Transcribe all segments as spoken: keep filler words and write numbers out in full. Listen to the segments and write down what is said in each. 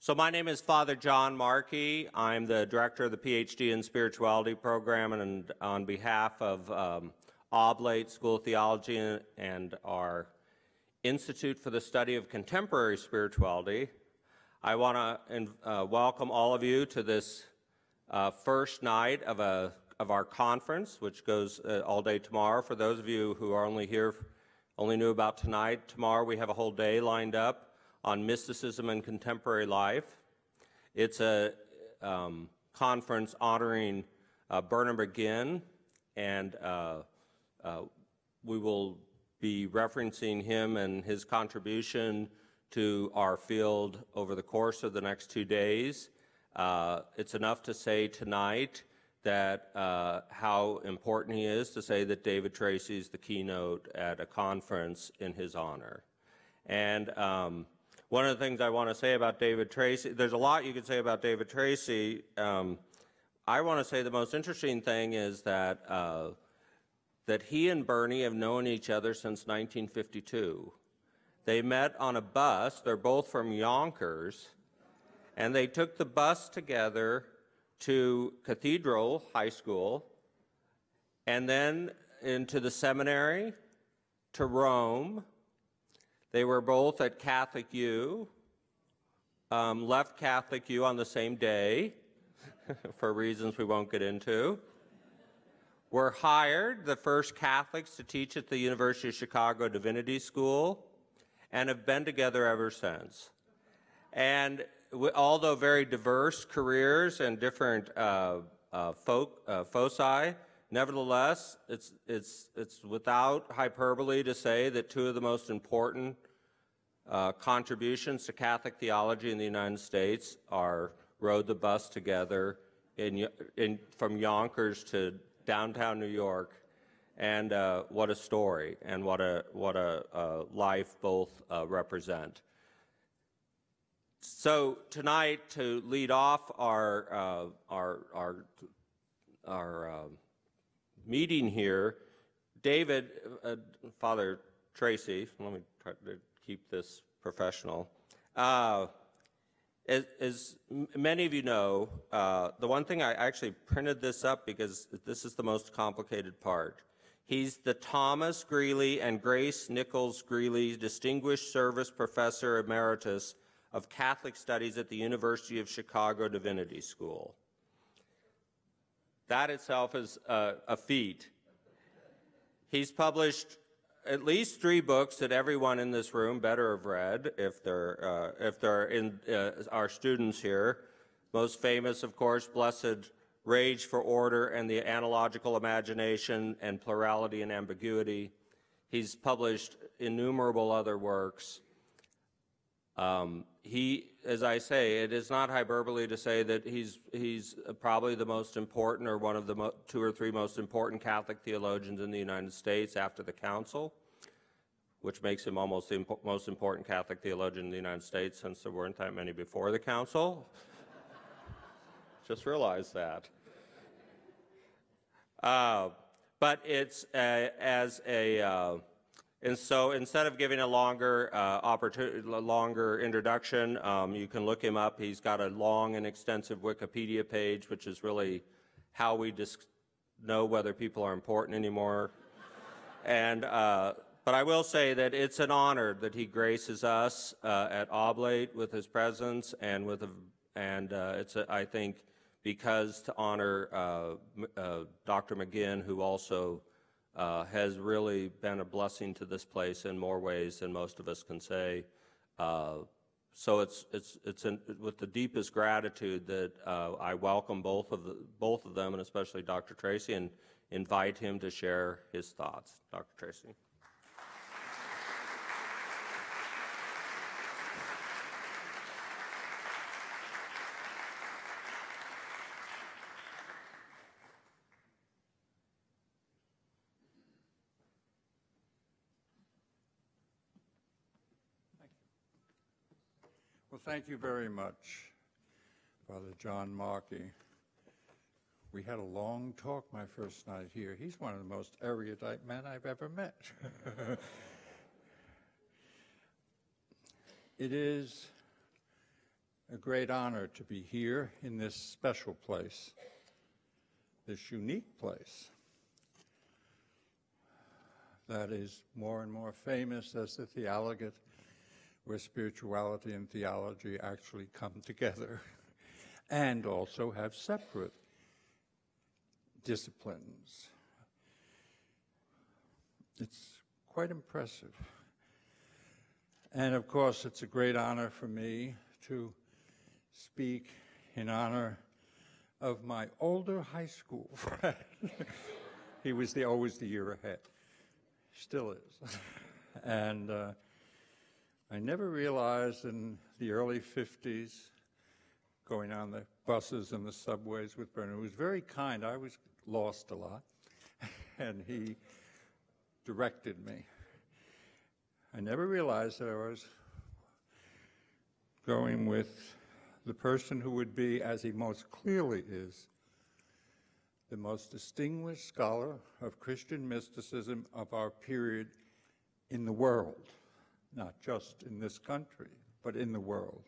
So my name is Father John Markey. I'm the director of the PhD in Spirituality program, and on behalf of um, Oblate School of Theology and our Institute for the Study of Contemporary Spirituality, I want to uh, welcome all of you to this uh, first night of, a, of our conference, which goes uh, all day tomorrow. For those of you who are only here, only knew about tonight, tomorrow we have a whole day lined up on mysticism and contemporary life. It's a um, conference honoring uh, Bernard McGinn, and uh, uh, we will be referencing him and his contribution to our field over the course of the next two days. Uh, it's enough to say tonight that uh, how important he is to say that David Tracy is the keynote at a conference in his honor. And um, one of the things I want to say about David Tracy, there's a lot you could say about David Tracy. Um, I want to say the most interesting thing is that uh, that he and Bernie have known each other since nineteen fifty-two. They met on a bus. They're both from Yonkers, and they took the bus together to Cathedral High School, and then into the seminary, to Rome. They were both at Catholic U, um, left Catholic U on the same day, for reasons we won't get into, were hired, the first Catholics to teach at the University of Chicago Divinity School, and have been together ever since. And we, although very diverse careers and different uh, uh, folk, uh, foci, nevertheless, it's, it's, it's without hyperbole to say that two of the most important uh, contributions to Catholic theology in the United States are rode the bus together in, in, from Yonkers to downtown New York, and uh, what a story and what a, what a uh, life both uh, represent. So tonight, to lead off our, uh, our, our, our uh, meeting here, David, uh, Father Tracy, let me try to keep this professional. Uh, as, as many of you know, uh, the one thing I actually printed this up because this is the most complicated part. He's the Thomas Greeley and Grace Nichols Greeley Distinguished Service Professor Emeritus of Catholic Studies at the University of Chicago Divinity School. That itself is uh, a feat. He's published at least three books that everyone in this room better have read, if they're, uh, if they're in uh, our students here. Most famous, of course, Blessed Rage for Order and the Analogical Imagination and Plurality and Ambiguity. He's published innumerable other works. Um, he, as I say, it is not hyperbole to say that he's, he's probably the most important, or one of the mo two or three most important Catholic theologians in the United States after the Council, which makes him almost the imp most important Catholic theologian in the United States, since there weren't that many before the Council. Just realized that. Uh, but it's a, as a... Uh, And so instead of giving a longer, uh, opportunity, longer introduction, um, you can look him up. He's got a long and extensive Wikipedia page, which is really how we just know whether people are important anymore. and, uh, but I will say that it's an honor that he graces us uh, at Oblate with his presence, and, with a, and uh, it's, a, I think, because to honor uh, uh, Doctor McGinn, who also Uh, has really been a blessing to this place in more ways than most of us can say. Uh, so it's it's it's an, with the deepest gratitude that uh, I welcome both of the, both of them, and especially Doctor Tracy, and invite him to share his thoughts. Doctor Tracy. Thank you very much, Father John Markey. We had a long talk my first night here. He's one of the most erudite men I've ever met. It is a great honor to be here in this special place, this unique place that is more and more famous as the Theologate, where spirituality and theology actually come together and also have separate disciplines. It's quite impressive. And of course, it's a great honor for me to speak in honor of my older high school friend. He was the, always the year ahead, still is. And uh, I never realized in the early fifties, going on the buses and the subways with Bernard, who was very kind. I was lost a lot, and he directed me. I never realized that I was going with the person who would be, as he most clearly is, the most distinguished scholar of Christian mysticism of our period in the world, not just in this country, but in the world.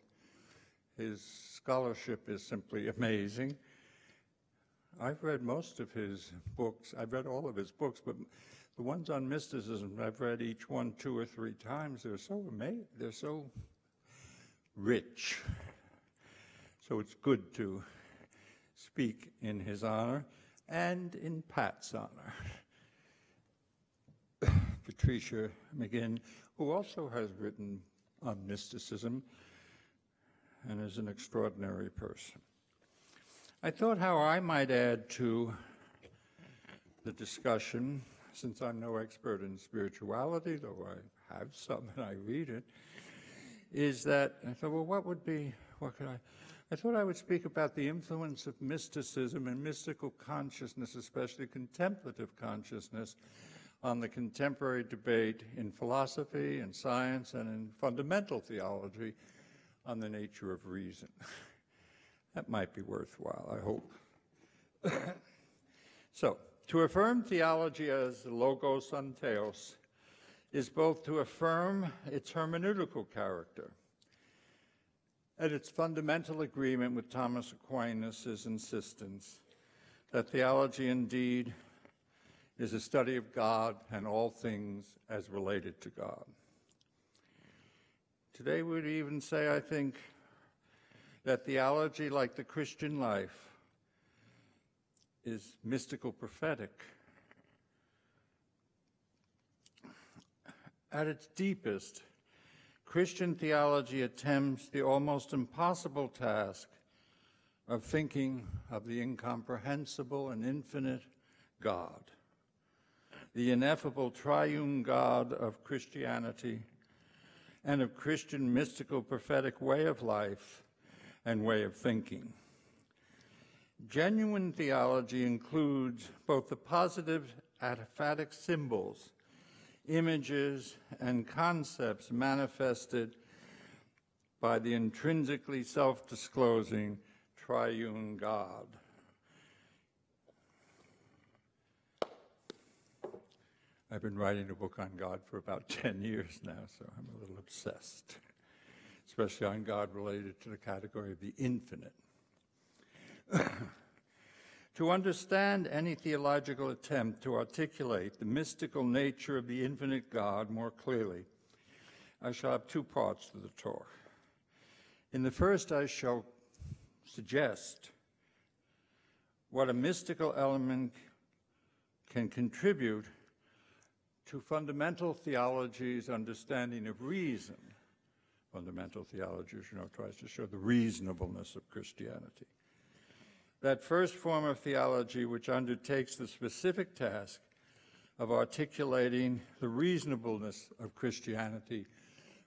His scholarship is simply amazing. I've read most of his books. I've read all of his books, but the ones on mysticism, I've read each one two or three times. They're so amazing. They're so rich. So it's good to speak in his honor and in Pat's honor. Patricia McGinn, who also has written on mysticism and is an extraordinary person. I thought how I might add to the discussion, since I'm no expert in spirituality, though I have some and I read it, is that I thought, well, what would be, what could I? I thought I would speak about the influence of mysticism and mystical consciousness, especially contemplative consciousness, on the contemporary debate in philosophy and science and in fundamental theology on the nature of reason. That might be worthwhile, I hope. So, to affirm theology as logos and theos is both to affirm its hermeneutical character and its fundamental agreement with Thomas Aquinas' insistence that theology indeed is a study of God and all things as related to God. Today we would even say, I think, that theology, like the Christian life, is mystical prophetic. At its deepest, Christian theology attempts the almost impossible task of thinking of the incomprehensible and infinite God, the ineffable triune God of Christianity and of Christian mystical prophetic way of life and way of thinking. Genuine theology includes both the positive apophatic symbols, images, and concepts manifested by the intrinsically self-disclosing triune God. I've been writing a book on God for about ten years now, so I'm a little obsessed, especially on God related to the category of the infinite. To understand any theological attempt to articulate the mystical nature of the infinite God more clearly, I shall have two parts to the talk. In the first, I shall suggest what a mystical element can contribute to fundamental theology's understanding of reason. Fundamental theology, as you know, tries to show the reasonableness of Christianity. That first form of theology which undertakes the specific task of articulating the reasonableness of Christianity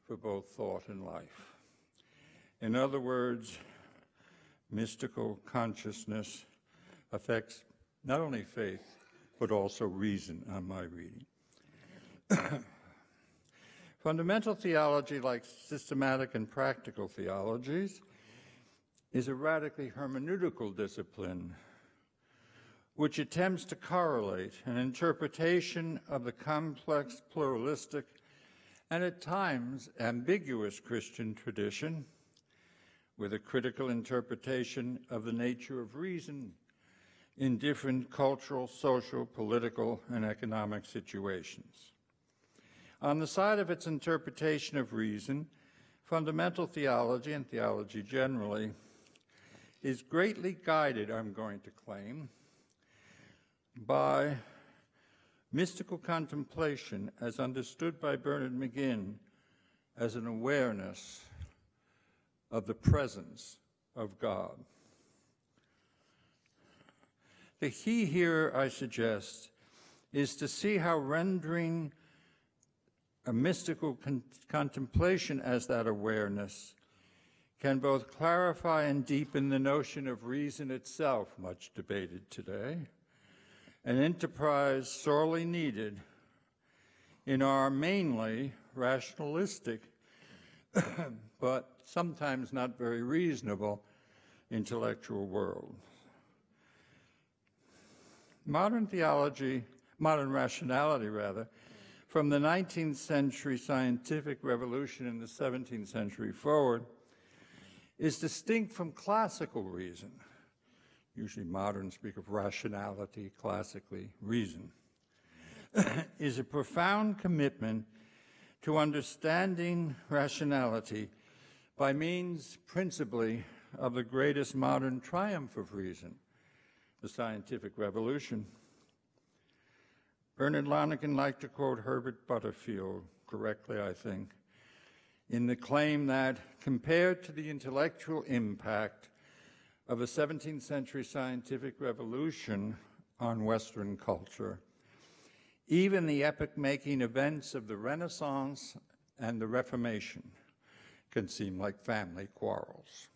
for both thought and life. In other words, mystical consciousness affects not only faith, but also reason, on my reading. Fundamental theology, like systematic and practical theologies, is a radically hermeneutical discipline which attempts to correlate an interpretation of the complex, pluralistic, and at times ambiguous Christian tradition with a critical interpretation of the nature of reason in different cultural, social, political, and economic situations. On the side of its interpretation of reason, fundamental theology, and theology generally, is greatly guided, I'm going to claim, by mystical contemplation as understood by Bernard McGinn as an awareness of the presence of God. The key here, I suggest, is to see how rendering a mystical con contemplation as that awareness can both clarify and deepen the notion of reason itself, much debated today, an enterprise sorely needed in our mainly rationalistic, but sometimes not very reasonable, intellectual world. Modern theology, modern rationality rather, from the nineteenth century scientific revolution in the seventeenth century forward, is distinct from classical reason. Usually modern speak of rationality, classically reason, is a profound commitment to understanding rationality by means principally of the greatest modern triumph of reason, the scientific revolution. Bernard Lonergan liked to quote Herbert Butterfield, correctly I think, in the claim that compared to the intellectual impact of a seventeenth century scientific revolution on Western culture, even the epoch-making events of the Renaissance and the Reformation can seem like family quarrels.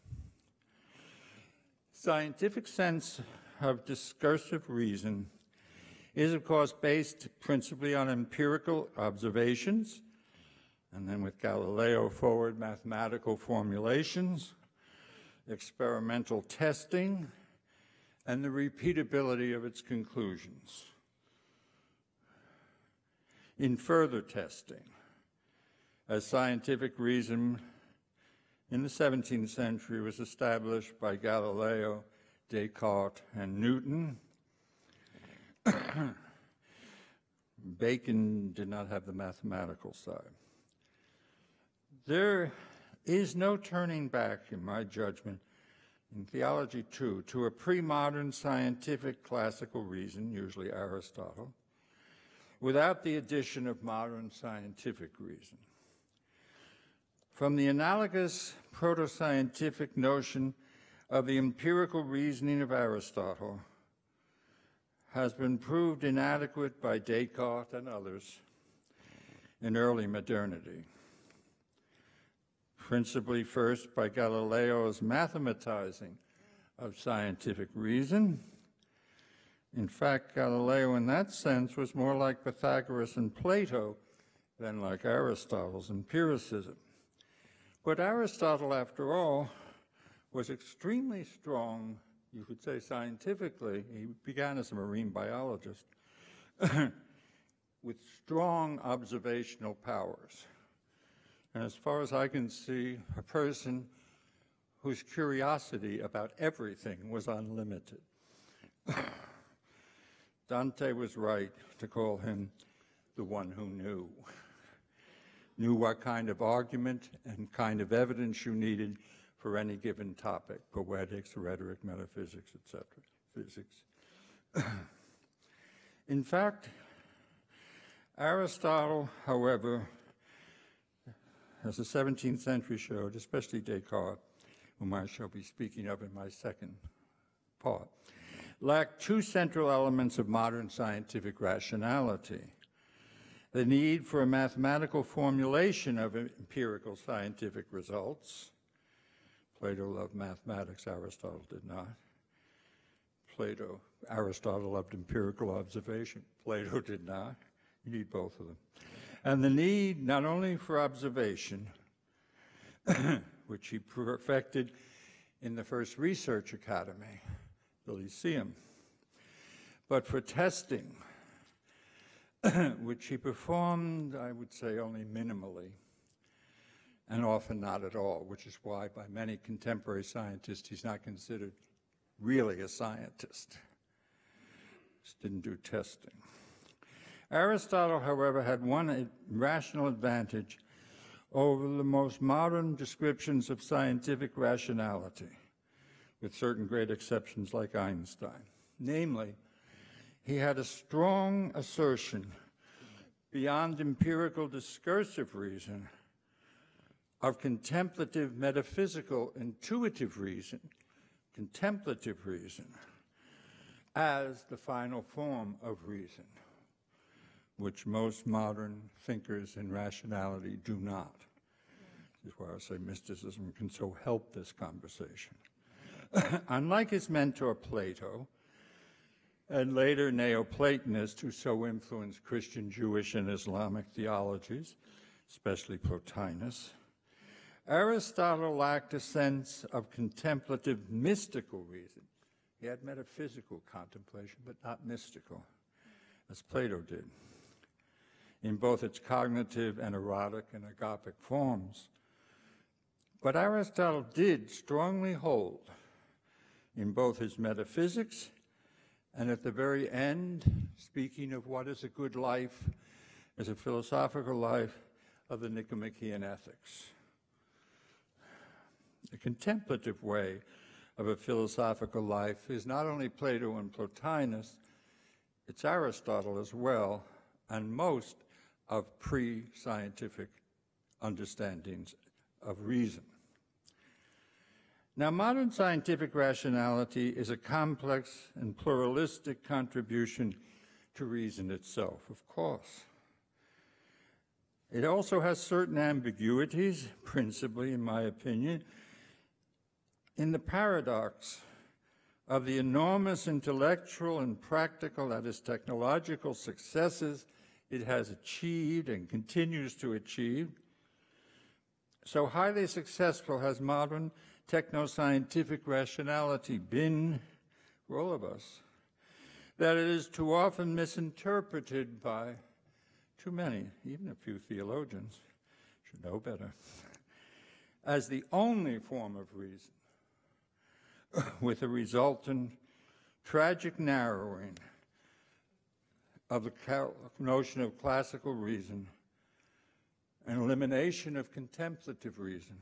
Scientific sense of discursive reason is, of course, based principally on empirical observations, and then with Galileo forward, mathematical formulations, experimental testing, and the repeatability of its conclusions. In further testing, as scientific reason in the seventeenth century was established by Galileo, Descartes, and Newton. Bacon did not have the mathematical side. There is no turning back, in my judgment, in theology too, to a pre-modern scientific classical reason, usually Aristotle, without the addition of modern scientific reason. From the analogous proto-scientific notion of the empirical reasoning of Aristotle has been proved inadequate by Descartes and others in early modernity. Principally first by Galileo's mathematizing of scientific reason. In fact, Galileo in that sense was more like Pythagoras and Plato than like Aristotle's empiricism. But Aristotle, after all, was extremely strong, you could say scientifically, he began as a marine biologist, with strong observational powers. And as far as I can see, a person whose curiosity about everything was unlimited. Dante was right to call him the one who knew. Knew what kind of argument and kind of evidence you needed for any given topic, poetics, rhetoric, metaphysics, et cetera, physics. In fact, Aristotle, however, as the seventeenth century showed, especially Descartes, whom I shall be speaking of in my second part, lacked two central elements of modern scientific rationality: the need for a mathematical formulation of empirical scientific results. Plato loved mathematics, Aristotle did not. Plato, Aristotle loved empirical observation, Plato did not. You need both of them. And the need not only for observation, which he perfected in the first research academy, the Lyceum, but for testing, which he performed, I would say, only minimally. and often not at all, which is why by many contemporary scientists he's not considered really a scientist. Just didn't do testing. Aristotle, however, had one rational advantage over the most modern descriptions of scientific rationality, with certain great exceptions like Einstein. Namely, he had a strong assertion beyond empirical discursive reason of contemplative, metaphysical, intuitive reason, contemplative reason, as the final form of reason, which most modern thinkers in rationality do not. This is why I say mysticism can so help this conversation. Unlike his mentor Plato, and later Neoplatonists who so influenced Christian, Jewish, and Islamic theologies, especially Plotinus, Aristotle lacked a sense of contemplative mystical reason. He had metaphysical contemplation, but not mystical, as Plato did. In both its cognitive and erotic and agopic forms. But Aristotle did strongly hold in both his metaphysics and at the very end, speaking of what is a good life, as a philosophical life, of the Nicomachean Ethics. The contemplative way of a philosophical life is not only Plato and Plotinus, it's Aristotle as well, and most of pre-scientific understandings of reason. Now, modern scientific rationality is a complex and pluralistic contribution to reason itself, of course. It also has certain ambiguities, principally, in my opinion, in the paradox of the enormous intellectual and practical, that is, technological successes it has achieved and continues to achieve. So highly successful has modern techno-scientific rationality been for all of us, that it is too often misinterpreted by too many, even a few theologians should know better, as the only form of reason, with a resultant tragic narrowing of the notion of classical reason, an elimination of contemplative reason,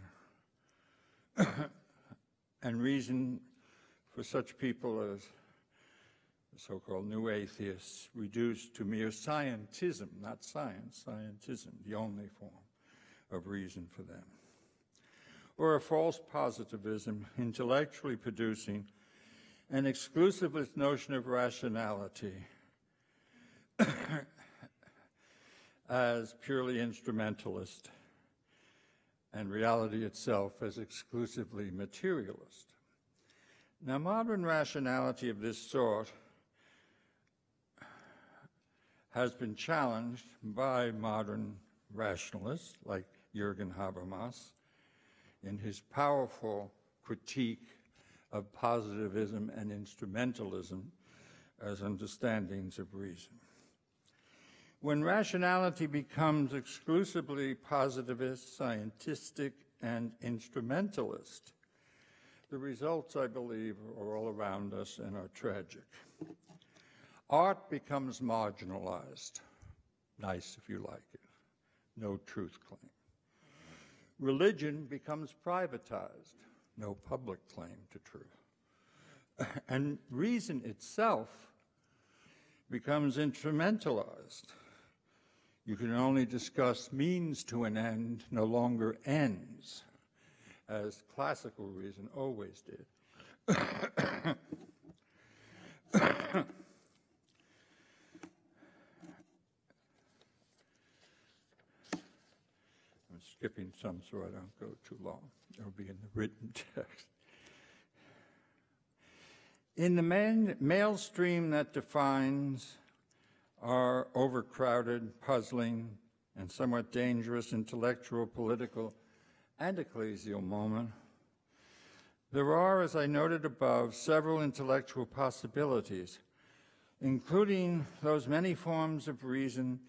and reason for such people as the so-called new atheists reduced to mere scientism, not science, scientism, the only form of reason for them. Or a false positivism intellectually producing an exclusivist notion of rationality as purely instrumentalist, and reality itself as exclusively materialist. Now, modern rationality of this sort has been challenged by modern rationalists like Jürgen Habermas in his powerful critique of positivism and instrumentalism as understandings of reason. When rationality becomes exclusively positivist, scientistic, and instrumentalist, the results, I believe, are all around us and are tragic. Art becomes marginalized. Nice if you like it. No truth claim. Religion becomes privatized. No public claim to truth. And reason itself becomes instrumentalized. You can only discuss means to an end, no longer ends, as classical reason always did. I'm skipping some so I don't go too long. It'll be in the written text. In the main maelstream that defines our overcrowded, puzzling, and somewhat dangerous intellectual, political, and ecclesial moment, there are, as I noted above, several intellectual possibilities, including those many forms of reason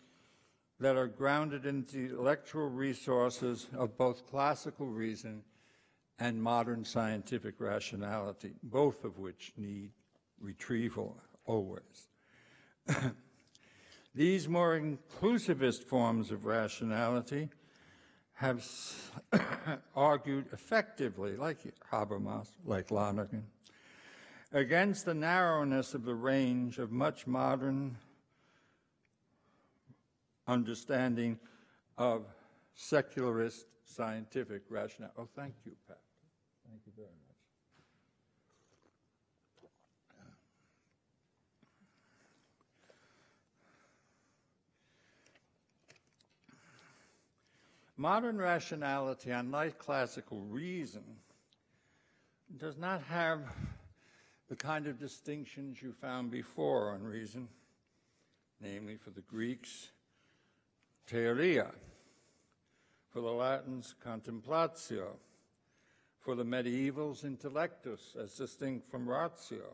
that are grounded in the intellectual resources of both classical reason and modern scientific rationality, both of which need retrieval always. These more inclusivist forms of rationality have argued effectively, like Habermas, like Lonergan, against the narrowness of the range of much modern understanding of secularist scientific rationale. Oh, thank you, Pat. Thank you very much. Modern rationality, unlike classical reason, does not have the kind of distinctions you found before on reason, namely for the Greeks, theoria, for the Latins, contemplatio, for the medievals, intellectus, as distinct from ratio,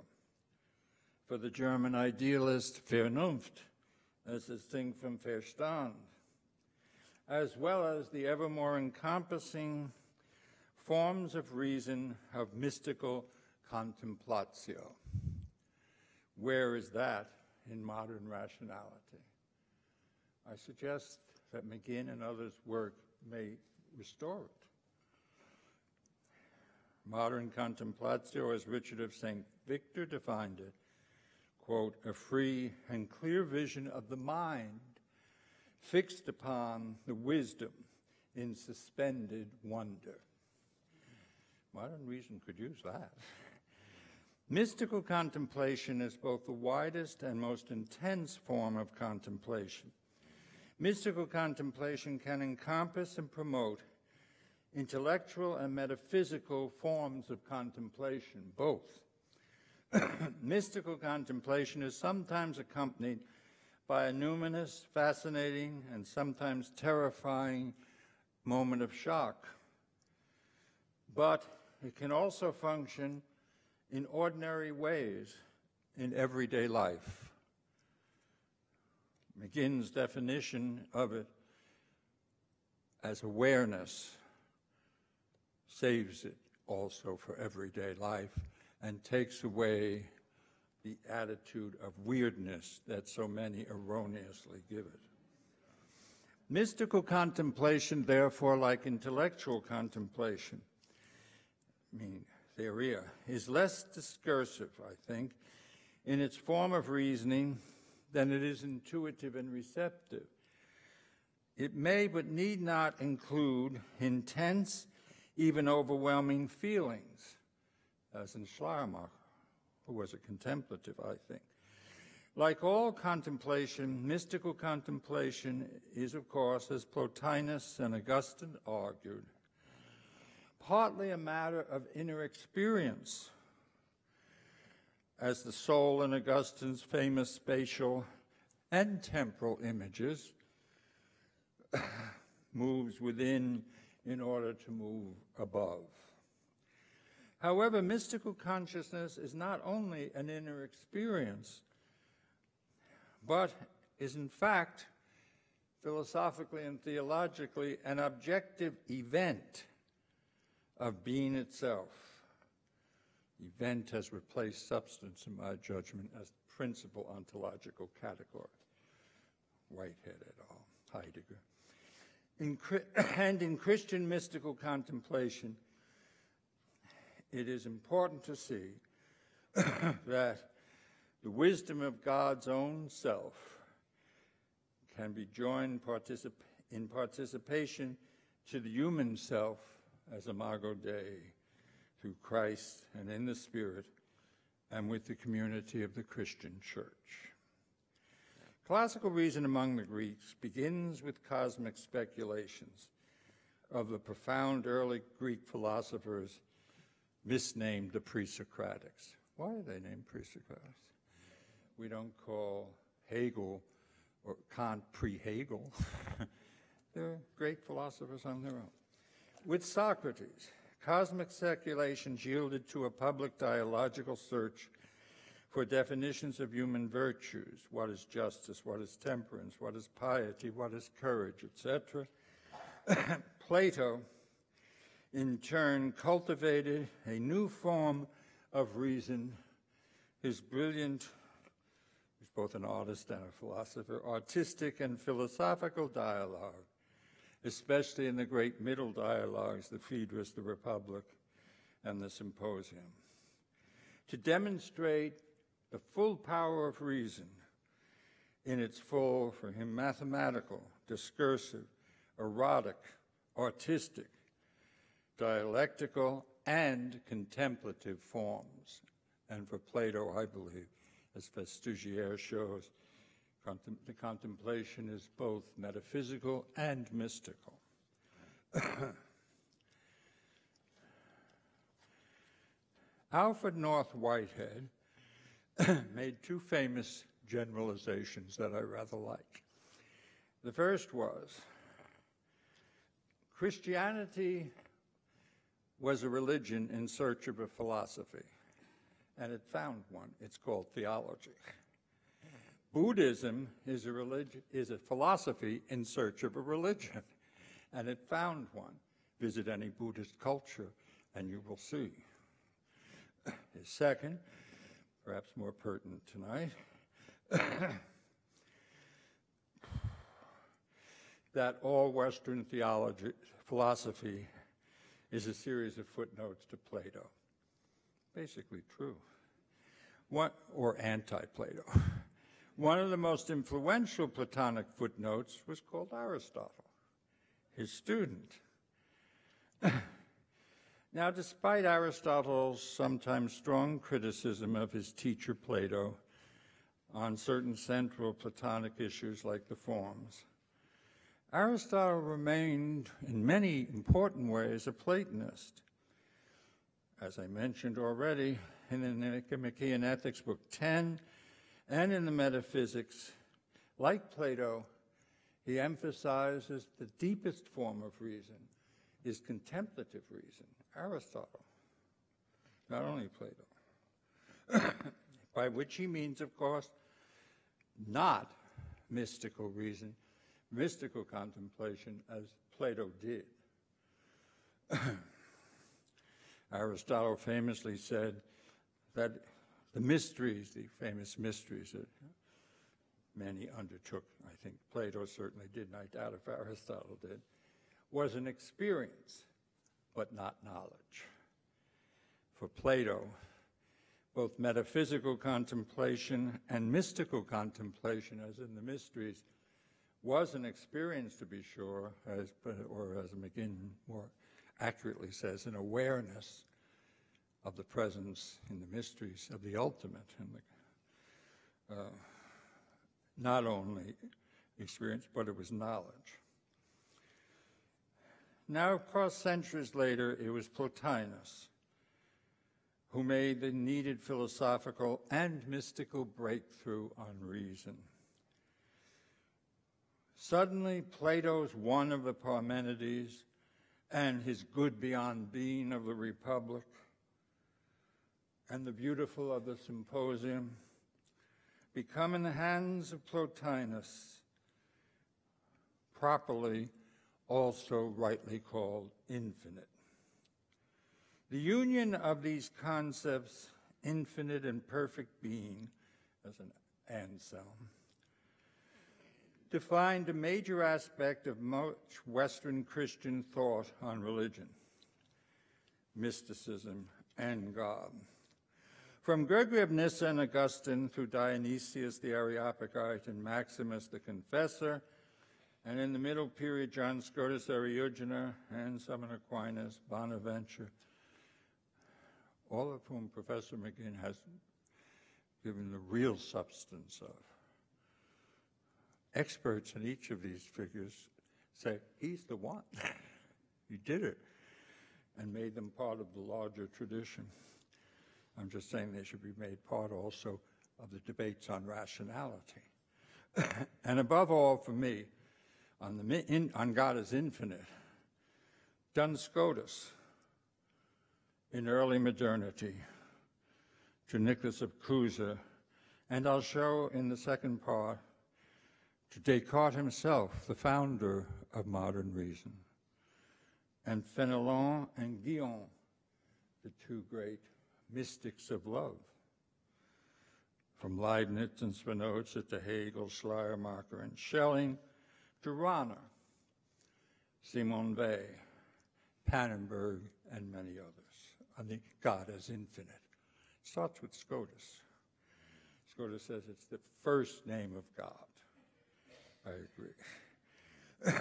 for the German idealist, Vernunft, as distinct from Verstand, as well as the ever more encompassing forms of reason of mystical contemplatio. Where is that in modern rationality? I suggest that McGinn and others' work may restore it. Modern contemplatio, as Richard of Saint Victor defined it, quote, a free and clear vision of the mind fixed upon the wisdom in suspended wonder. Modern reason could use that. Mystical contemplation is both the widest and most intense form of contemplation. Mystical contemplation can encompass and promote intellectual and metaphysical forms of contemplation, both. Mystical contemplation is sometimes accompanied by a numinous, fascinating, and sometimes terrifying moment of shock. But it can also function in ordinary ways in everyday life. McGinn's definition of it as awareness saves it also for everyday life and takes away the attitude of weirdness that so many erroneously give it. Mystical contemplation, therefore, like intellectual contemplation, I mean, theoria, is less discursive, I think, in its form of reasoning than it is intuitive and receptive. It may but need not include intense, even overwhelming feelings, as in Schleiermacher, who was a contemplative, I think. Like all contemplation, mystical contemplation is, of course, as Plotinus and Augustine argued, partly a matter of inner experience, as the soul in Augustine's famous spatial and temporal images moves within in order to move above. However, mystical consciousness is not only an inner experience, but is in fact, philosophically and theologically, an objective event of being itself. Event has replaced substance, in my judgment, as the principal ontological category. Whitehead et al., Heidegger. In, and in Christian mystical contemplation, it is important to see that the wisdom of God's own self can be joined particip in participation to the human self as Imago Dei through Christ and in the Spirit and with the community of the Christian Church. Classical reason among the Greeks begins with cosmic speculations of the profound early Greek philosophers misnamed the pre-Socratics. Why are they named pre-Socratics? We don't call Hegel or Kant pre-Hegel. They're great philosophers on their own. With Socrates, cosmic speculations yielded to a public dialogical search for definitions of human virtues, what is justice, what is temperance, what is piety, what is courage, et cetera Plato, in turn, cultivated a new form of reason. His brilliant, he's both an artist and a philosopher, artistic and philosophical dialogue, especially in the great middle dialogues, the Phaedrus, the Republic, and the Symposium, to demonstrate the full power of reason in its full, for him, mathematical, discursive, erotic, artistic, dialectical, and contemplative forms. And for Plato, I believe, as Vestigiaire shows, contem- the contemplation is both metaphysical and mystical. Alfred North Whitehead made two famous generalizations that I rather like. The first was, Christianity was a religion in search of a philosophy, and it found one. It's called theology. Buddhism is a religion, is a philosophy in search of a religion, and it found one. Visit any Buddhist culture, and you will see. His second, perhaps more pertinent tonight, that all Western theology, philosophy is a series of footnotes to Plato. Basically true. What, or anti-Plato. One of the most influential Platonic footnotes was called Aristotle, his student. Now, despite Aristotle's sometimes strong criticism of his teacher Plato on certain central Platonic issues like the forms, Aristotle remained in many important ways a Platonist. As I mentioned already, in the Nicomachean Ethics, Book ten, and in the Metaphysics, like Plato, he emphasizes the deepest form of reason is contemplative reason. Aristotle, not only Plato, by which he means, of course, not mystical reason, mystical contemplation as Plato did. Aristotle famously said that the mysteries, the famous mysteries that many undertook, I think Plato certainly did, and I doubt if Aristotle did, was an experience, but not knowledge. For Plato, both metaphysical contemplation and mystical contemplation, as in the mysteries, was an experience to be sure, as, or as McGinn more accurately says, an awareness of the presence in the mysteries of the ultimate, and the, uh, not only experience, but it was knowledge. Now, of course, centuries later, it was Plotinus who made the needed philosophical and mystical breakthrough on reason. Suddenly, Plato's One of the Parmenides and his Good Beyond Being of the Republic and the Beautiful of the Symposium become, in the hands of Plotinus, properly also rightly called infinite. The union of these concepts, infinite and perfect being, as an Anselm, defined a major aspect of much Western Christian thought on religion, mysticism, and God. From Gregory of Nyssa and Augustine through Dionysius the Areopagite and Maximus the Confessor, and in the middle period, John Scotus, Eriugena, and Simon Aquinas, Bonaventure, all of whom Professor McGinn has given the real substance of. Experts in each of these figures say, he's the one. He did it, and made them part of the larger tradition. I'm just saying they should be made part also of the debates on rationality. And above all, for me, On, the, in, on God is infinite, Duns Scotus in early modernity, to Nicholas of Cusa, and I'll show in the second part to Descartes himself, the founder of modern reason, and Fenelon and Guillaume, the two great mystics of love, from Leibniz and Spinoza to Hegel, Schleiermacher, and Schelling, to Rahner, Simone Weil, Pannenberg, and many others, on the God as infinite. It starts with Scotus. Scotus says it's the first name of God. I agree.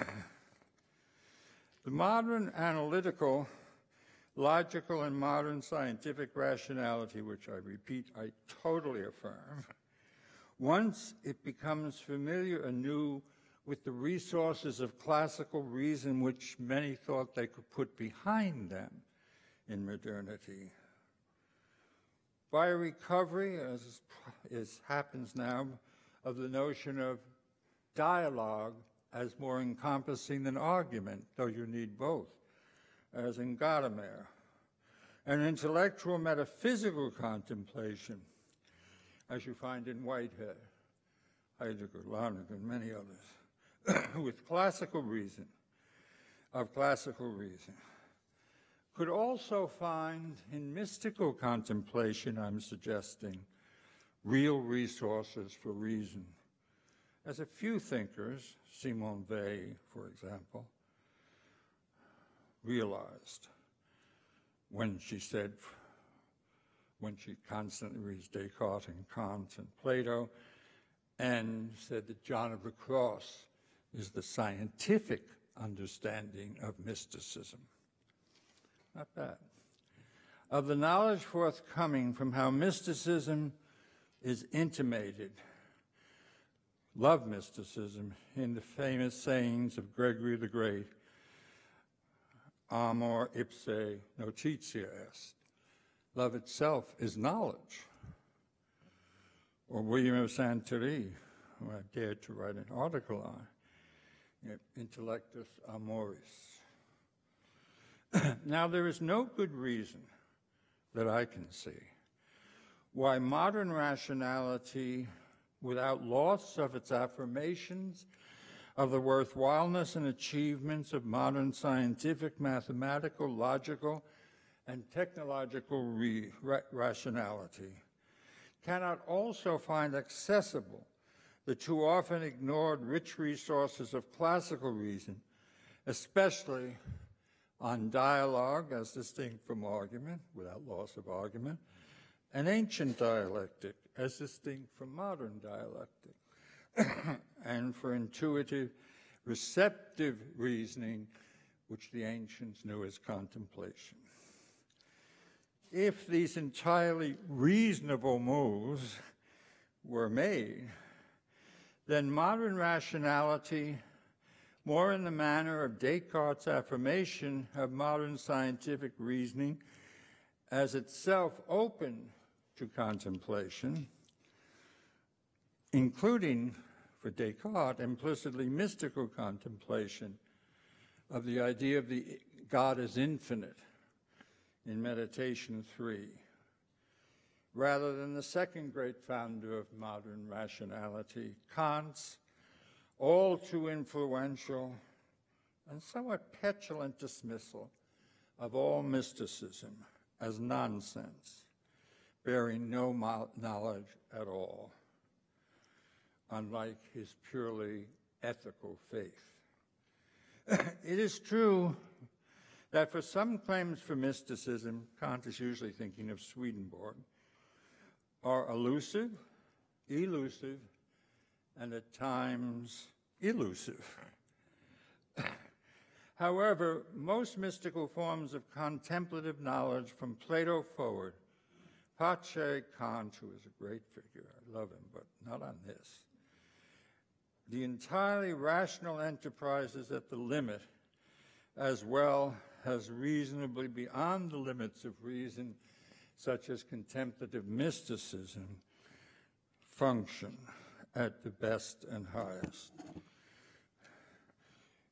The modern analytical, logical, and modern scientific rationality, which I repeat, I totally affirm, once it becomes familiar anew with the resources of classical reason, which many thought they could put behind them in modernity, by a recovery, as is, happens now, of the notion of dialogue as more encompassing than argument, though you need both, as in Gadamer, an intellectual metaphysical contemplation, as you find in Whitehead, Heidegger, Lonergan, many others, with classical reason, of classical reason, could also find in mystical contemplation, I'm suggesting, real resources for reason, as a few thinkers, Simone Weil, for example, realized when she said, when she constantly reads Descartes and Kant and Plato, and said that John of the Cross is the scientific understanding of mysticism. Not bad. Of the knowledge forthcoming from how mysticism is intimated, love mysticism, in the famous sayings of Gregory the Great, amor ipse notitia est. Love itself is knowledge. Or William of Santilly, who I dared to write an article on, Intellectus Amoris. Now, there is no good reason that I can see why modern rationality, without loss of its affirmations of the worthwhileness and achievements of modern scientific, mathematical, logical, and technological re ra rationality, cannot also find accessible the too often ignored rich resources of classical reason, especially on dialogue as distinct from argument, without loss of argument, and ancient dialectic as distinct from modern dialectic, and for intuitive, receptive reasoning, which the ancients knew as contemplation. If these entirely reasonable moves were made, then modern rationality, more in the manner of Descartes' affirmation of modern scientific reasoning as itself open to contemplation, including, for Descartes, implicitly mystical contemplation of the idea of the God as infinite, in Meditation three, rather than the second great founder of modern rationality, Kant's all too influential and somewhat petulant dismissal of all mysticism as nonsense, bearing no knowledge at all, unlike his purely ethical faith. It is true that for some claims for mysticism, Kant is usually thinking of Swedenborg, are elusive, elusive, and at times elusive. However, most mystical forms of contemplative knowledge from Plato forward, Pache Kant, who is a great figure, I love him, but not on this, the entirely rational enterprise is at the limit, as well as reasonably beyond the limits of reason, such as contemplative mysticism, function at the best and highest.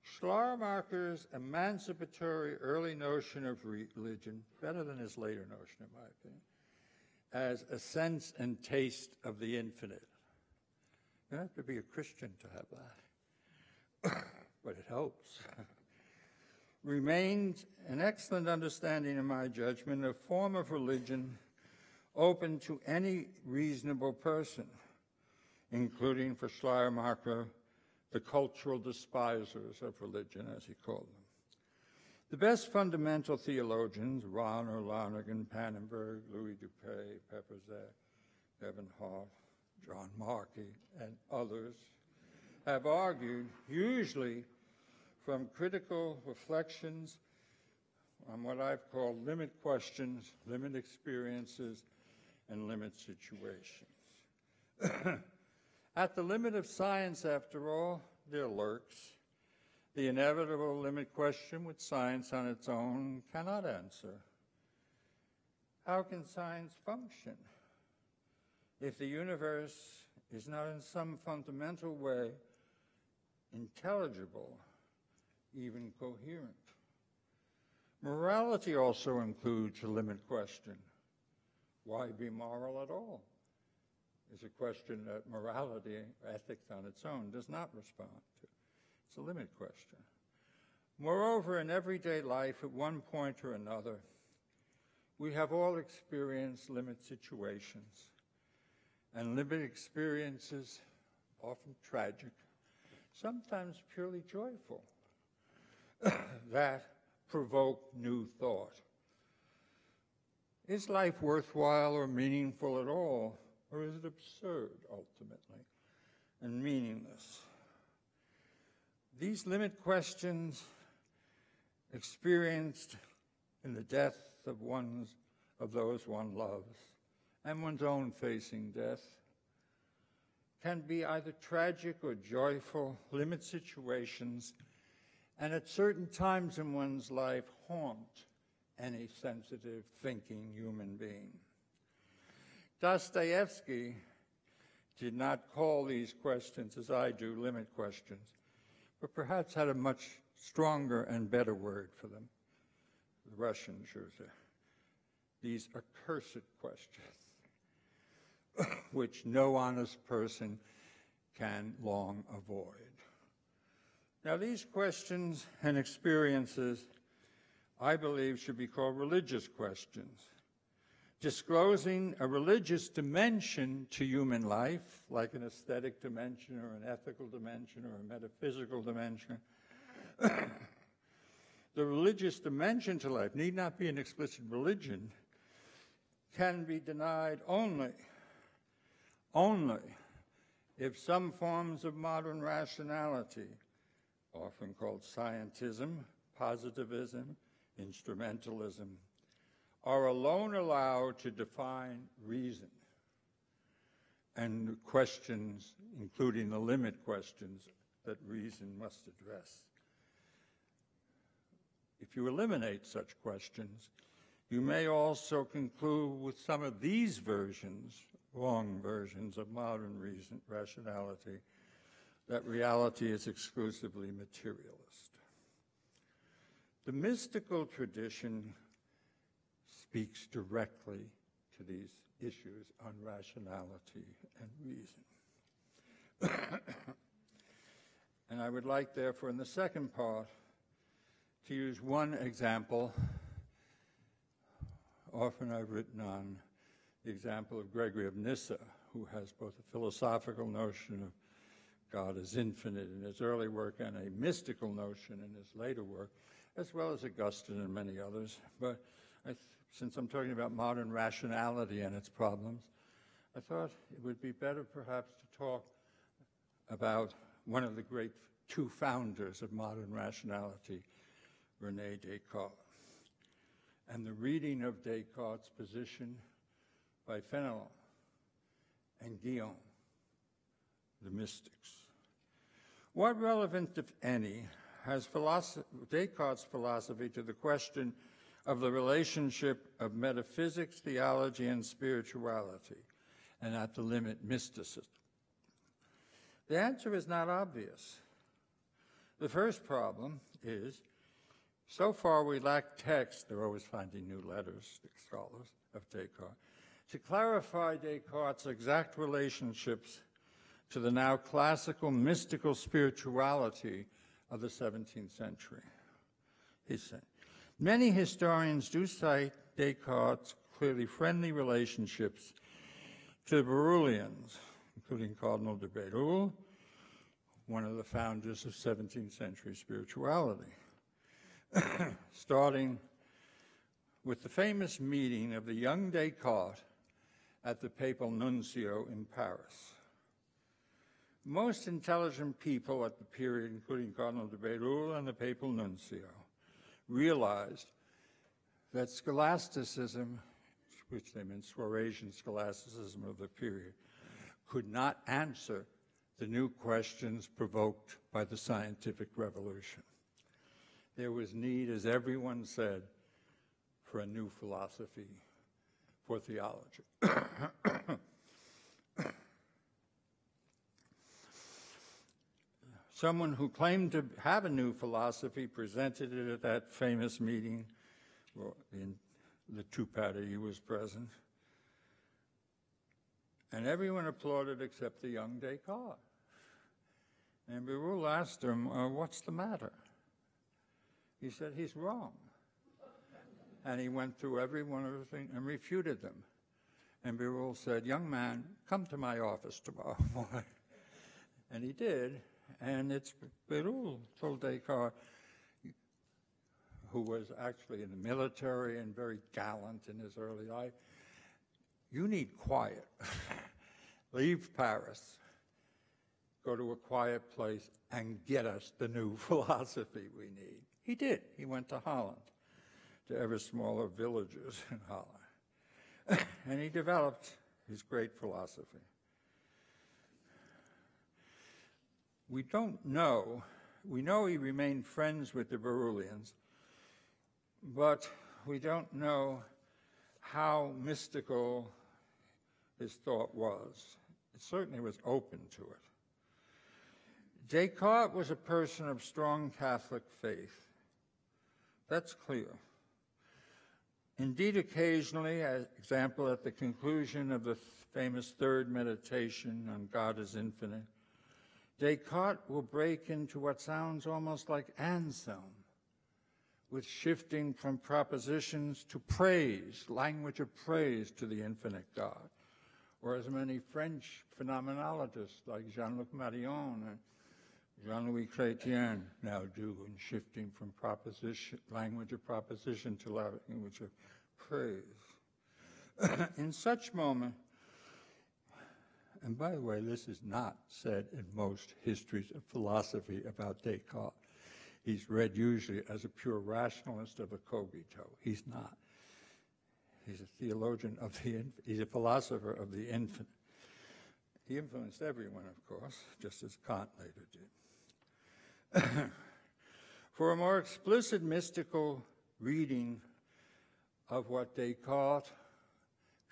Schleiermacher's emancipatory early notion of religion, better than his later notion, in my opinion, as a sense and taste of the infinite. You don't have to be a Christian to have that, but it helps. Remains an excellent understanding, in my judgment, a form of religion open to any reasonable person, including for Schleiermacher, the cultural despisers of religion, as he called them. The best fundamental theologians, Rahner, Lonergan, Pannenberg, Louis Dupre, Pepperzak, Devin Hoff, John Markey, and others, have argued, usually from critical reflections on what I've called limit questions, limit experiences, and limit situations. At the limit of science, after all, there lurks the inevitable limit question which science on its own cannot answer. How can science function if the universe is not in some fundamental way intelligible, even coherent? Morality also includes a limit question. Why be moral at all? Is a question that morality, ethics on its own, does not respond to. It's a limit question. Moreover, in everyday life, at one point or another, we have all experienced limit situations, and limit experiences, often tragic, sometimes purely joyful, that provoke new thought. Is life worthwhile or meaningful at all? Or is it absurd, ultimately, and meaningless? These limit questions experienced in the death of one's, of those one loves, and one's own facing death, can be either tragic or joyful limit situations, and at certain times in one's life haunt any sensitive, thinking human being. Dostoevsky did not call these questions, as I do, limit questions, but perhaps had a much stronger and better word for them. The Russians use it. These accursed questions, which no honest person can long avoid. Now, these questions and experiences, I believe, should be called religious questions, disclosing a religious dimension to human life, like an aesthetic dimension or an ethical dimension or a metaphysical dimension. The religious dimension to life need not be an explicit religion, can be denied only, only if some forms of modern rationality, often called scientism, positivism, instrumentalism, are alone allowed to define reason and questions, including the limit questions that reason must address. If you eliminate such questions, you may also conclude with some of these versions, wrong versions of modern reason, rationality, that reality is exclusively materialist. The mystical tradition speaks directly to these issues on rationality and reason. And I would like, therefore, in the second part, to use one example. Often I've written on the example of Gregory of Nyssa, who has both a philosophical notion of God as infinite in his early work and a mystical notion in his later work, as well as Augustine and many others. But I Since I'm talking about modern rationality and its problems, I thought it would be better perhaps to talk about one of the great two founders of modern rationality, René Descartes, and the reading of Descartes' position by Fenelon and Guillaume, the mystics. What relevance, if any, has philosoph- Descartes' philosophy to the question of the relationship of metaphysics, theology, and spirituality, and at the limit, mysticism? The answer is not obvious. The first problem is, so far we lack text, they're always finding new letters, the scholars of Descartes, To clarify Descartes' exact relationships to the now classical mystical spirituality of the seventeenth century, he said. Many historians do cite Descartes' clearly friendly relationships to the Barrulians, including Cardinal de Bérulle, one of the founders of seventeenth century spirituality, starting with the famous meeting of the young Descartes at the papal nuncio in Paris. Most intelligent people at the period, including Cardinal de Bérulle and the papal nuncio, realized that scholasticism, which they meant Saurasian scholasticism of the period, could not answer the new questions provoked by the scientific revolution. There was need, as everyone said, for a new philosophy, for theology. Someone who claimed to have a new philosophy presented it at that famous meeting. Well, in the two-party he was present. And everyone applauded except the young Descartes. And Bérulle asked him, uh, what's the matter? He said, he's wrong. And he went through every one of the things and refuted them. And Bérulle said, young man, come to my office tomorrow morning. And he did. And it's Bérulle told Descartes, who was actually in the military and very gallant in his early life, you need quiet. Leave Paris, go to a quiet place, and get us the new philosophy we need. He did. He went to Holland, to ever smaller villages in Holland. And he developed his great philosophy. We don't know. We know he remained friends with the Barrulians, but we don't know how mystical his thought was. It certainly was open to it. Descartes was a person of strong Catholic faith. That's clear. Indeed, occasionally, as example, at the conclusion of the famous third meditation on God is infinite, Descartes will break into what sounds almost like Anselm, with shifting from propositions to praise, language of praise to the infinite God, or as many French phenomenologists like Jean-Luc Marion and Jean-Louis Chrétien now do in shifting from proposition, language of proposition to language of praise. In such moment, and by the way, this is not said in most histories of philosophy about Descartes. He's read usually as a pure rationalist of a cogito. He's not. He's a theologian of the, he's a philosopher of the infinite. He influenced everyone, of course, just as Kant later did. For a more explicit mystical reading of what Descartes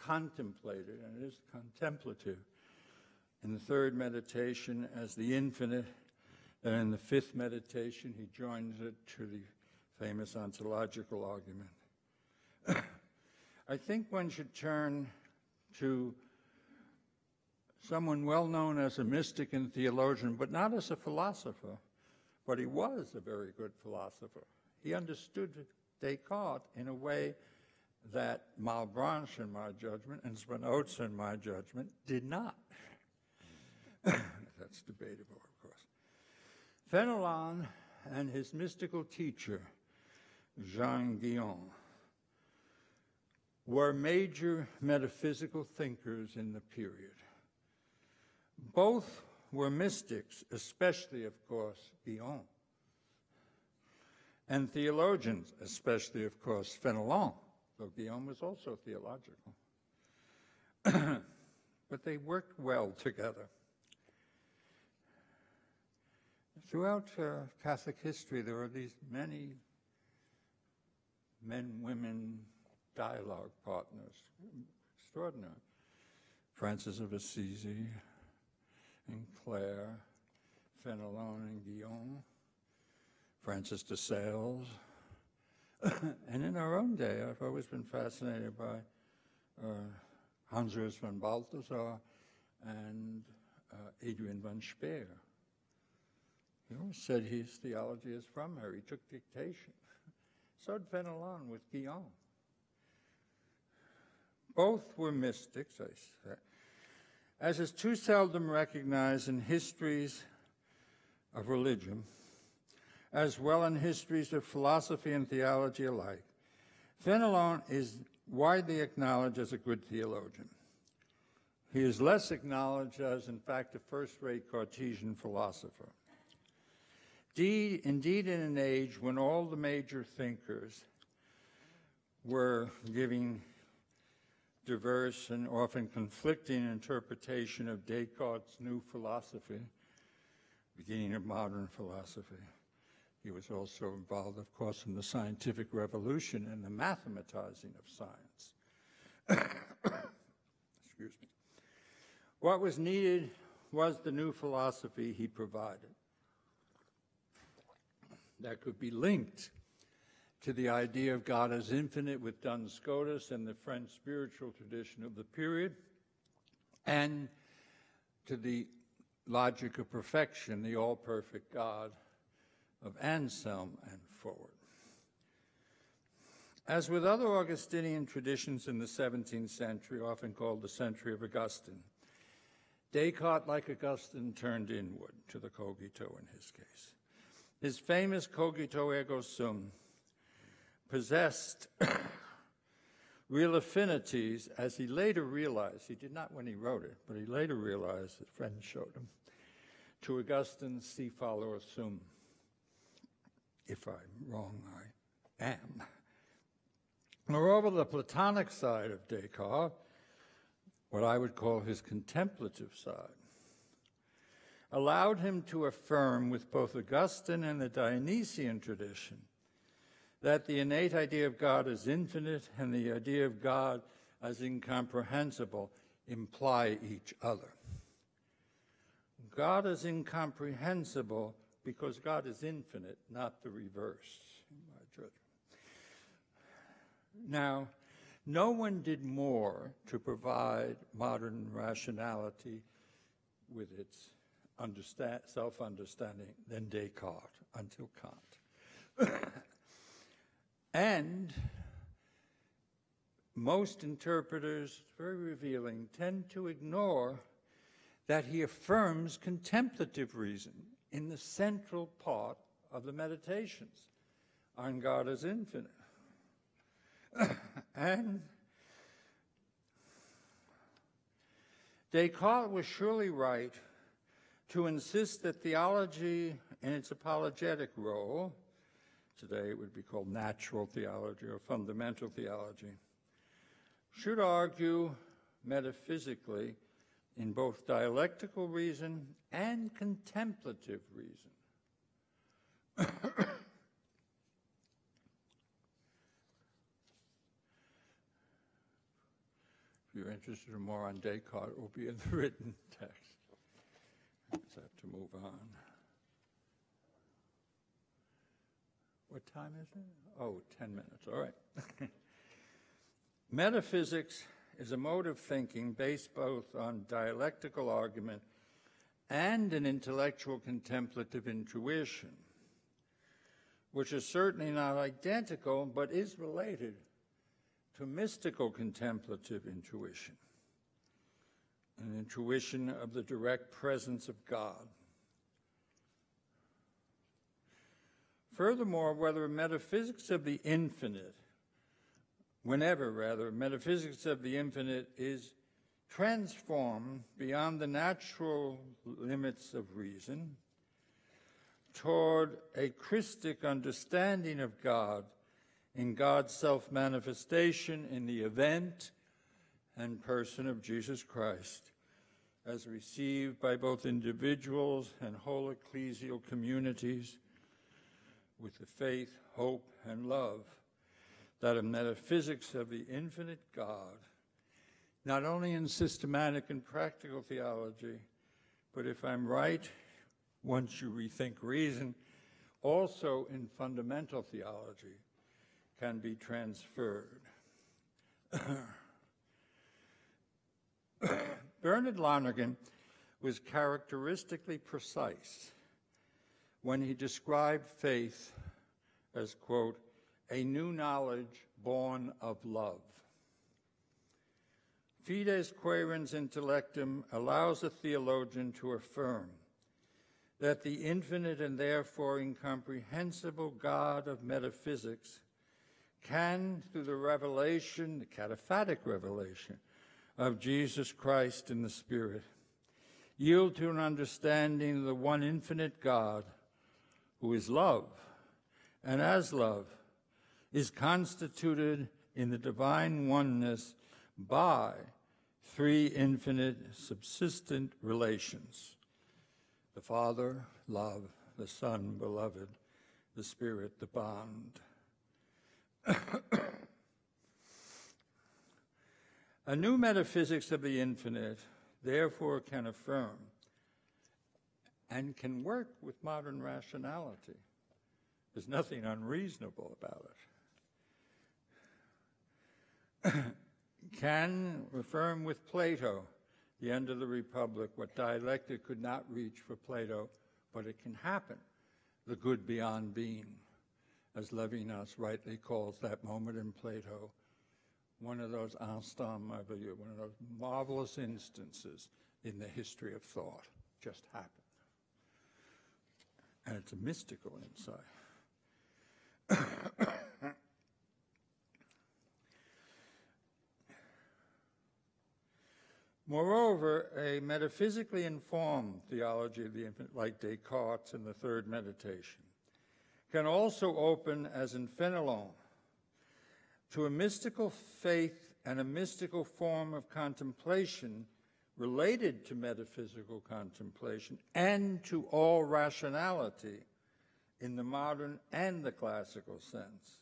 contemplated, and it is contemplative, in the third meditation as the infinite, and in the fifth meditation he joins it to the famous ontological argument. I think one should turn to someone well known as a mystic and theologian, but not as a philosopher, but he was a very good philosopher. He understood Descartes in a way that Malebranche, in my judgment, and Spinoza, in my judgment, did not. That's debatable, of course. Fenelon and his mystical teacher, Jean Guyon, were major metaphysical thinkers in the period. Both were mystics, especially, of course, Guyon, and theologians, especially, of course, Fenelon, though Guyon was also theological. But they worked well together. Throughout uh, Catholic history, there are these many men-women dialogue partners, extraordinary. Francis of Assisi and Clare, Fenelon and Guillaume, Francis de Sales. And in our own day, I've always been fascinated by uh, Hans-Urs van Balthasar and uh, Adrian van Speer. He always said his theology is from her. He took dictation. So did Fenelon with Guillaume. Both were mystics, I say, as is too seldom recognized in histories of religion, as well in histories of philosophy and theology alike. Fenelon is widely acknowledged as a good theologian. He is less acknowledged as, in fact, a first-rate Cartesian philosopher. Indeed, indeed, in an age when all the major thinkers were giving diverse and often conflicting interpretation of Descartes' new philosophy, beginning of modern philosophy. He was also involved, of course, in the scientific revolution and the mathematizing of science. Excuse me. What was needed was the new philosophy he provided that could be linked to the idea of God as infinite with Duns Scotus and the French spiritual tradition of the period, and to the logic of perfection, the all-perfect God of Anselm and forward. As with other Augustinian traditions in the seventeenth century, often called the century of Augustine, Descartes, like Augustine, turned inward to the cogito in his case. His famous cogito ergo sum possessed real affinities, as he later realized, he did not when he wrote it, but he later realized, his friend showed him, to Augustine's si fallor sum. If I'm wrong, I am. Moreover, the Platonic side of Descartes, what I would call his contemplative side, allowed him to affirm with both Augustine and the Dionysian tradition that the innate idea of God as infinite and the idea of God as incomprehensible imply each other. God is incomprehensible because God is infinite, not the reverse, in my judgment. Now, no one did more to provide modern rationality with its understand, self-understanding than Descartes until Kant. And most interpreters, very revealing, tend to ignore that he affirms contemplative reason in the central part of the meditations on God as infinite. And Descartes was surely right to insist that theology in its apologetic role, today it would be called natural theology or fundamental theology, should argue metaphysically in both dialectical reason and contemplative reason. If you're interested in more on Descartes, it will be in the written text. I just have to move on. What time is it? Oh, ten minutes, all right. Metaphysics is a mode of thinking based both on dialectical argument and an intellectual contemplative intuition, which is certainly not identical, but is related to mystical contemplative intuition, an intuition of the direct presence of God. Furthermore, whether metaphysics of the infinite, whenever rather, metaphysics of the infinite is transformed beyond the natural limits of reason toward a Christic understanding of God in God's self-manifestation in the event and person of Jesus Christ, as received by both individuals and whole ecclesial communities with the faith, hope, and love that a metaphysics of the infinite God, not only in systematic and practical theology, but if I'm right, once you rethink reason, also in fundamental theology can be transferred. Bernard Lonergan was characteristically precise when he described faith as, quote, a new knowledge born of love. Fides quaerens intellectum allows a theologian to affirm that the infinite and therefore incomprehensible God of metaphysics can, through the revelation, the cataphatic revelation of Jesus Christ in the Spirit, yield to an understanding of the one infinite God who is love, and as love is constituted in the divine oneness by three infinite subsistent relations: the Father, love; the Son, beloved; the Spirit, the bond. A new metaphysics of the infinite therefore can affirm and can work with modern rationality. There's nothing unreasonable about it. Can affirm with Plato, the end of the Republic, what dialectic could not reach for Plato, but it can happen, the good beyond being, as Levinas rightly calls that moment in Plato, one of those instants, I believe, one of those marvelous instances in the history of thought, just happened. And it's a mystical insight. Moreover, a metaphysically informed theology of the infinite, like Descartes in the Third Meditation, can also open, as in Fenelon, to a mystical faith and a mystical form of contemplation related to metaphysical contemplation and to all rationality in the modern and the classical sense,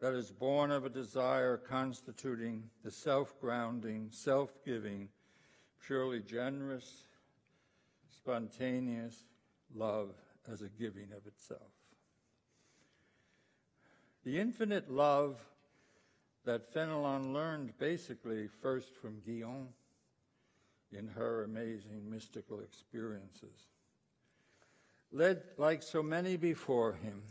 that is born of a desire constituting the self-grounding, self-giving, purely generous, spontaneous love as a giving of itself. The infinite love that Fenelon learned basically first from Guillaume in her amazing mystical experiences led, like so many before him,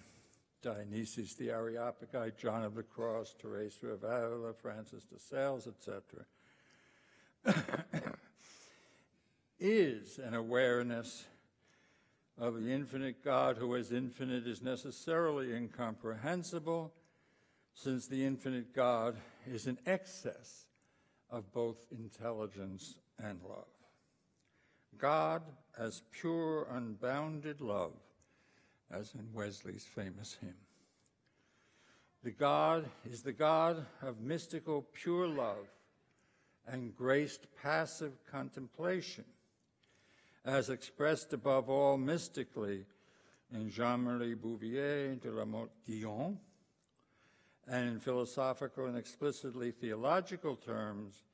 Dionysius the Areopagite, John of the Cross, Teresa of Avila, Francis de Sales, et cetera, is an awareness of the infinite God who, as infinite, is necessarily incomprehensible, since the infinite God is an excess of both intelligence and love. God as pure, unbounded love, as in Wesley's famous hymn. The God is the God of mystical pure love and graced passive contemplation, as expressed above all mystically in Jean-Marie Bouvier de la Motte-Guyon, and in philosophical and explicitly theological terms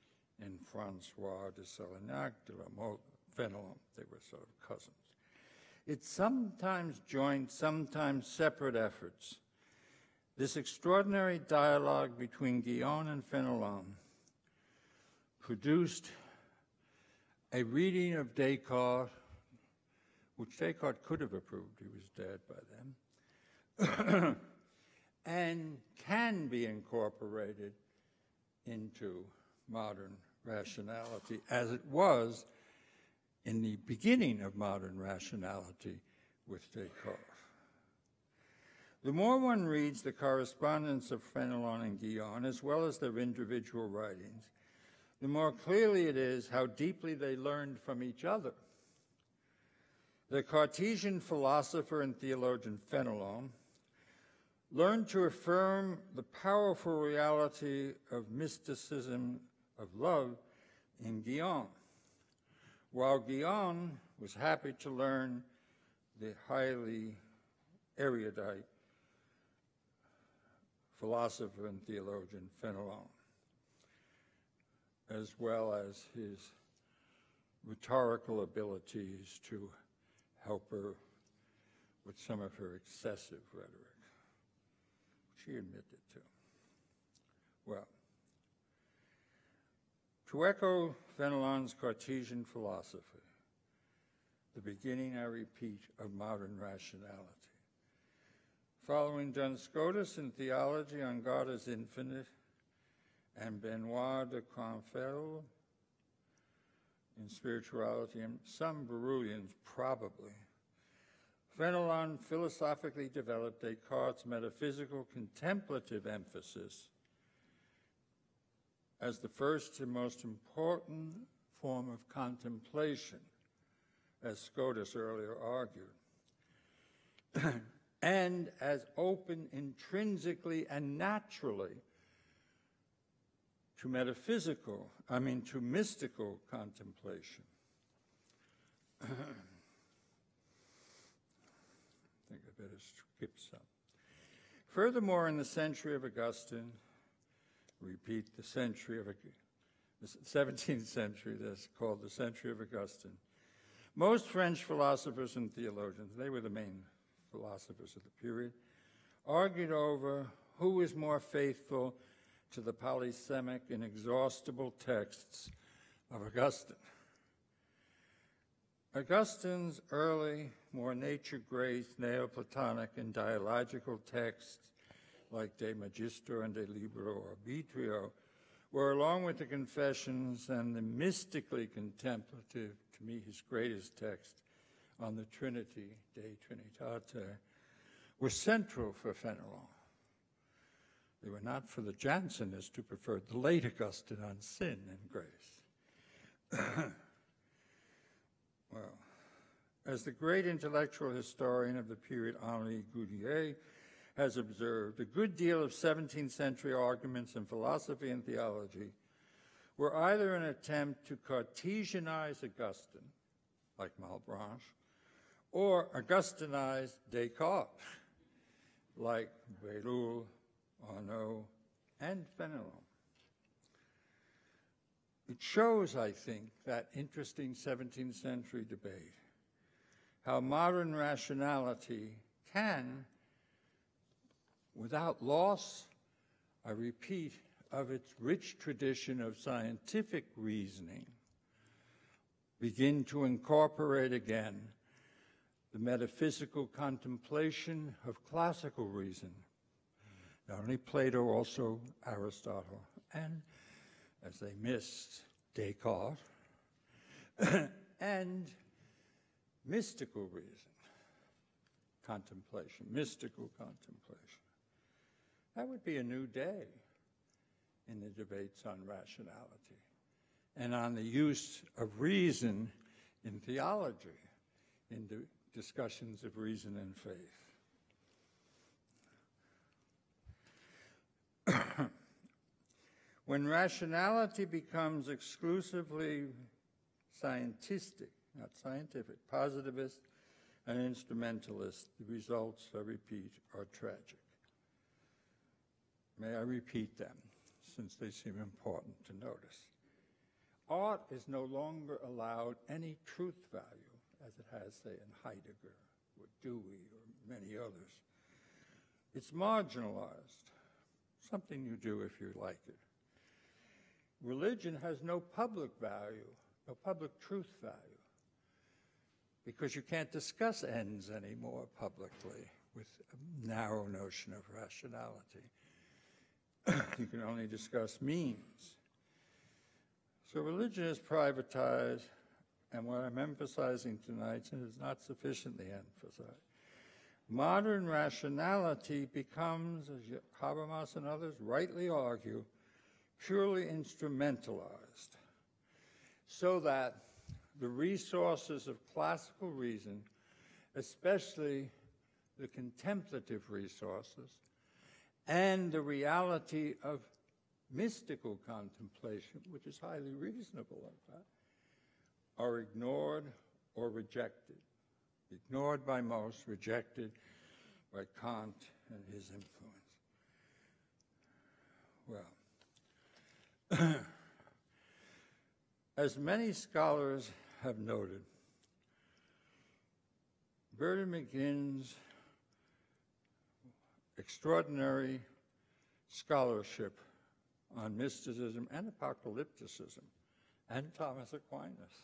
in Francois de Selignac, de la Motte, Fenelon. They were sort of cousins. It's sometimes joined, sometimes separate efforts. This extraordinary dialogue between Guyon and Fenelon produced a reading of Descartes, which Descartes could have approved, he was dead by then, and can be incorporated into modern rationality, as it was in the beginning of modern rationality with Descartes. The more one reads the correspondence of Fenelon and Guyon, as well as their individual writings, the more clearly it is how deeply they learned from each other. The Cartesian philosopher and theologian Fenelon learned to affirm the powerful reality of mysticism of love in Guyon, while Guyon was happy to learn the highly erudite philosopher and theologian Fenelon, as well as his rhetorical abilities to help her with some of her excessive rhetoric, which she admitted to. Well, to echo Fenelon's Cartesian philosophy, the beginning, I repeat, of modern rationality. Following Duns Scotus in Theology on God as Infinite, and Benoit de Conflans in Spirituality, and some Barrulians probably, Fenelon philosophically developed Descartes' metaphysical contemplative emphasis as the first and most important form of contemplation, as Scotus earlier argued, and as open intrinsically and naturally to metaphysical, I mean to mystical contemplation. I think I better skip some. Furthermore, in the century of Augustine, repeat the century of, the seventeenth century, that's called the century of Augustine, most French philosophers and theologians, they were the main philosophers of the period, argued over who is more faithful to the polysemic, inexhaustible texts of Augustine. Augustine's early, more nature-graced, Neoplatonic and dialogical texts, like De Magistro and De Libero Arbitrio, were, along with the Confessions and the mystically contemplative, to me his greatest text on the Trinity, De Trinitate, were central for Fenelon. They were not for the Jansenists, who preferred the late Augustine on sin and grace. Well, as the great intellectual historian of the period, Henri Goudier, has observed, a good deal of seventeenth century arguments in philosophy and theology were either an attempt to Cartesianize Augustine, like Malebranche, or Augustinize Descartes, like Bayle, Arnault, and Fenelon. It shows, I think, that interesting seventeenth century debate, how modern rationality can, without loss, I repeat, of its rich tradition of scientific reasoning, begin to incorporate again the metaphysical contemplation of classical reason, not only Plato, also Aristotle, and, as they missed, Descartes, and mystical reason, contemplation, mystical contemplation. That would be a new day in the debates on rationality and on the use of reason in theology, in the discussions of reason and faith. When rationality becomes exclusively scientistic, not scientific, positivist, and instrumentalist, the results, I repeat, are tragic. May I repeat them, since they seem important to notice. Art is no longer allowed any truth value, as it has, say, in Heidegger or Dewey or many others. It's marginalized, something you do if you like it. Religion has no public value, no public truth value, because you can't discuss ends anymore publicly with a narrow notion of rationality. You can only discuss means. So religion is privatized, and what I'm emphasizing tonight is not sufficiently emphasized. Modern rationality becomes, as Habermas and others rightly argue, purely instrumentalized, so that the resources of classical reason, especially the contemplative resources, and the reality of mystical contemplation, which is highly reasonable, in fact, are ignored or rejected. Ignored by most, rejected by Kant and his influence. Well, as many scholars have noted, Bernard McGinn's extraordinary scholarship on mysticism and apocalypticism and Thomas Aquinas,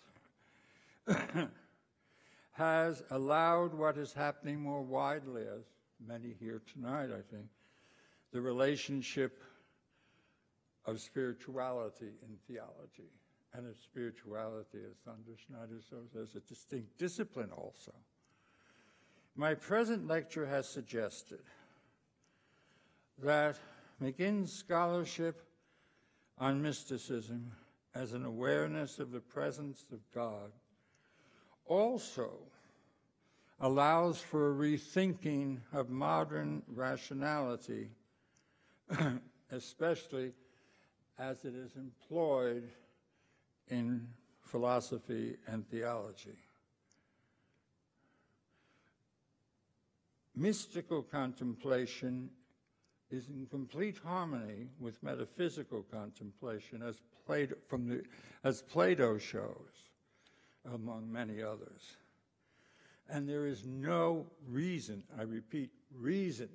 has allowed what is happening more widely, as many here tonight, I think, the relationship of spirituality in theology, and of spirituality, as Sandra Schneider says, as a distinct discipline also. My present lecture has suggested that McGinn's scholarship on mysticism as an awareness of the presence of God also allows for a rethinking of modern rationality, especially as it is employed in philosophy and theology. Mystical contemplation is in complete harmony with metaphysical contemplation, as Plato, from the, as Plato shows, among many others. And there is no reason, I repeat, reason,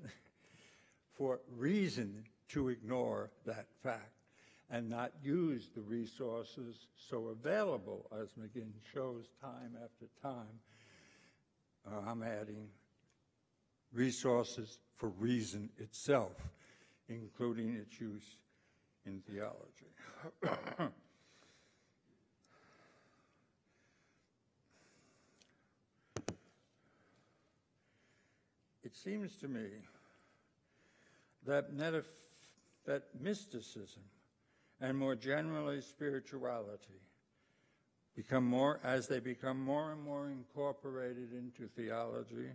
for reason to ignore that fact and not use the resources so available, as McGinn shows time after time. Uh, I'm adding resources for reason itself, including its use in theology. It seems to me that, that mysticism and more generally spirituality become more, as they become more and more incorporated into theology,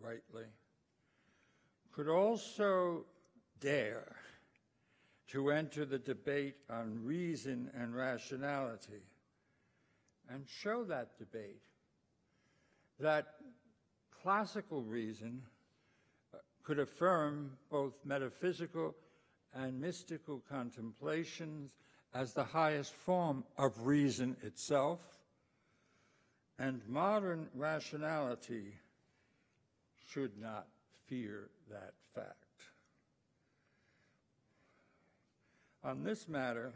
rightly, could also dare to enter the debate on reason and rationality and show that debate that classical reason could affirm both metaphysical and mystical contemplations as the highest form of reason itself, and modern rationality should not fear that fact. On this matter,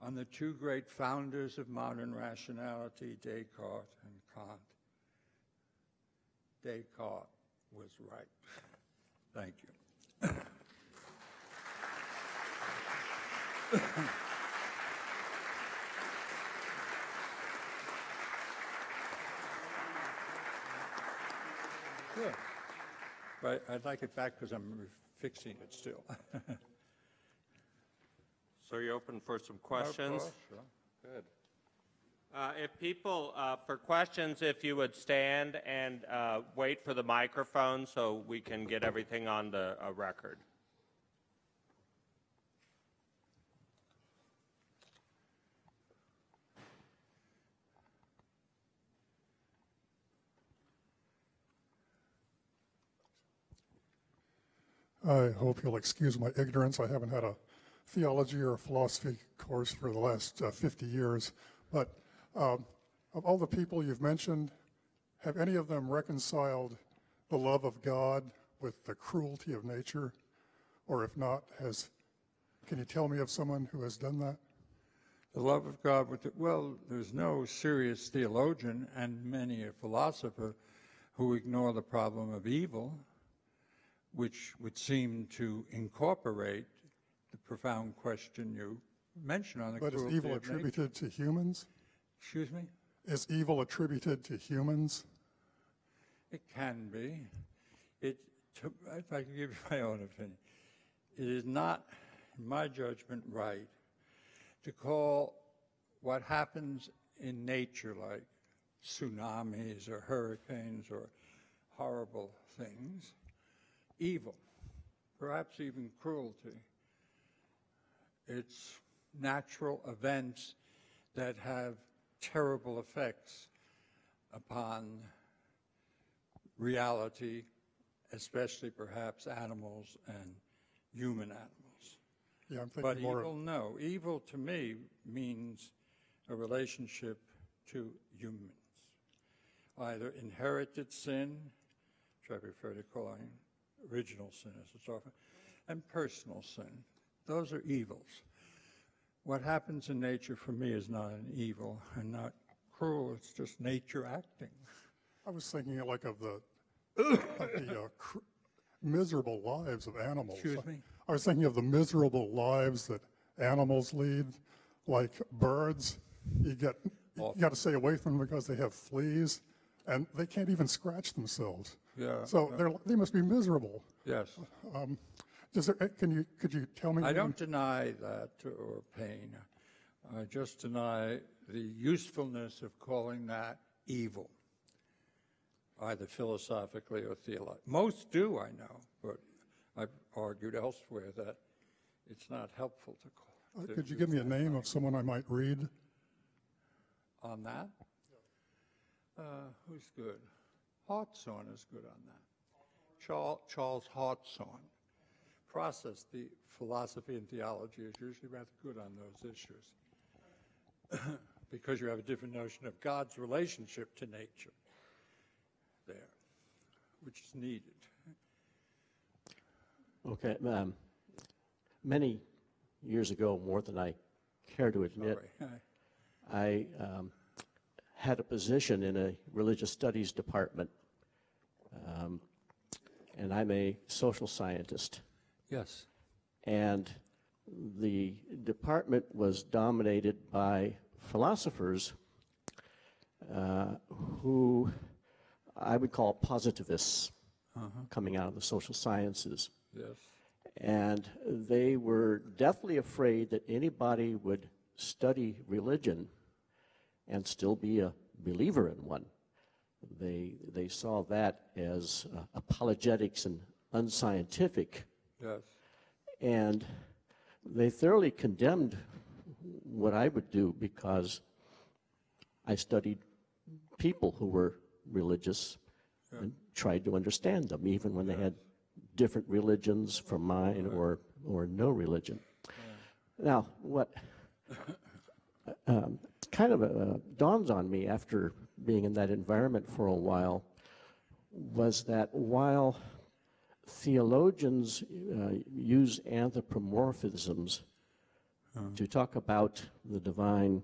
on the two great founders of modern rationality, Descartes and Kant, Descartes was right. Thank you. Sure. But I'd like it back because I'm fixing it still. So you're open for some questions? Of course, sure. Good. Uh, if people, uh, for questions, if you would stand and uh, wait for the microphone so we can get everything on the uh, record. I hope you'll excuse my ignorance. I haven't had a theology or a philosophy course for the last uh, fifty years, but Um, of all the people you've mentioned, have any of them reconciled the love of God with the cruelty of nature? Or if not, has, can you tell me of someone who has done that? The love of God with the, well, there's no serious theologian and many a philosopher who ignore the problem of evil, which would seem to incorporate the profound question you mentioned on the cruelty of nature. But is evil attributed to humans? Excuse me? Is evil attributed to humans? It can be. It, to, if I can give you my own opinion, it is not, in my judgment, right to call what happens in nature, like tsunamis or hurricanes or horrible things, evil, perhaps even cruelty. It's natural events that have terrible effects upon reality, especially perhaps animals and human animals. Yeah, I'm thinking but more evil, no. Evil to me means a relationship to humans, either inherited sin, which I prefer to calling original sin as it's often, and personal sin. Those are evils. what happens in nature for me is not an evil and not cruel. It's just nature acting. I was thinking like of the, of the uh, cr miserable lives of animals. Excuse me? I was thinking of the miserable lives that animals lead, like birds. You get you got to stay away from them because they have fleas, and they can't even scratch themselves. Yeah. So yeah. They're, they must be miserable. Yes. Um, does there, can you could you tell me? I don't deny that or pain. I just deny the usefulness of calling that evil, either philosophically or theologically. Most do, I know, but I've argued elsewhere that it's not helpful to call. Uh, could you give me a name of someone I might read on that? Uh, who's good? Hartshorne is good on that. Charles, Charles Hartshorne. Process, the philosophy and theology is usually rather good on those issues because you have a different notion of God's relationship to nature there, which is needed. Okay. Um, many years ago, more than I care to admit, Sorry. I um, had a position in a religious studies department, um, and I'm a social scientist. Yes. And the department was dominated by philosophers uh, who I would call positivists, uh-huh. coming out of the social sciences. Yes. And they were deathly afraid that anybody would study religion and still be a believer in one. They, they saw that as uh, apologetics and unscientific. Yes. And they thoroughly condemned what I would do because I studied people who were religious, yeah. and tried to understand them, even when yes. they had different religions from mine, right. or, or no religion. Yeah. Now, what um, kind of uh, dawns on me after being in that environment for a while was that while theologians uh, use anthropomorphisms uh. to talk about the divine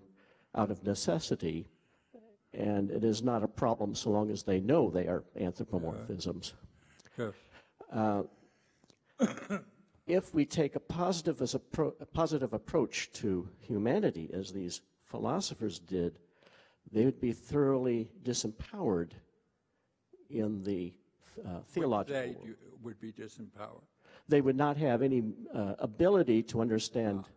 out of necessity, and it is not a problem so long as they know they are anthropomorphisms. Yeah. Yeah. Uh, if we take a positive, as appro a positive approach to humanity, as these philosophers did, they would be thoroughly disempowered in the Uh, theological they do, would be disempowered. They would not have any uh, ability to understand ah.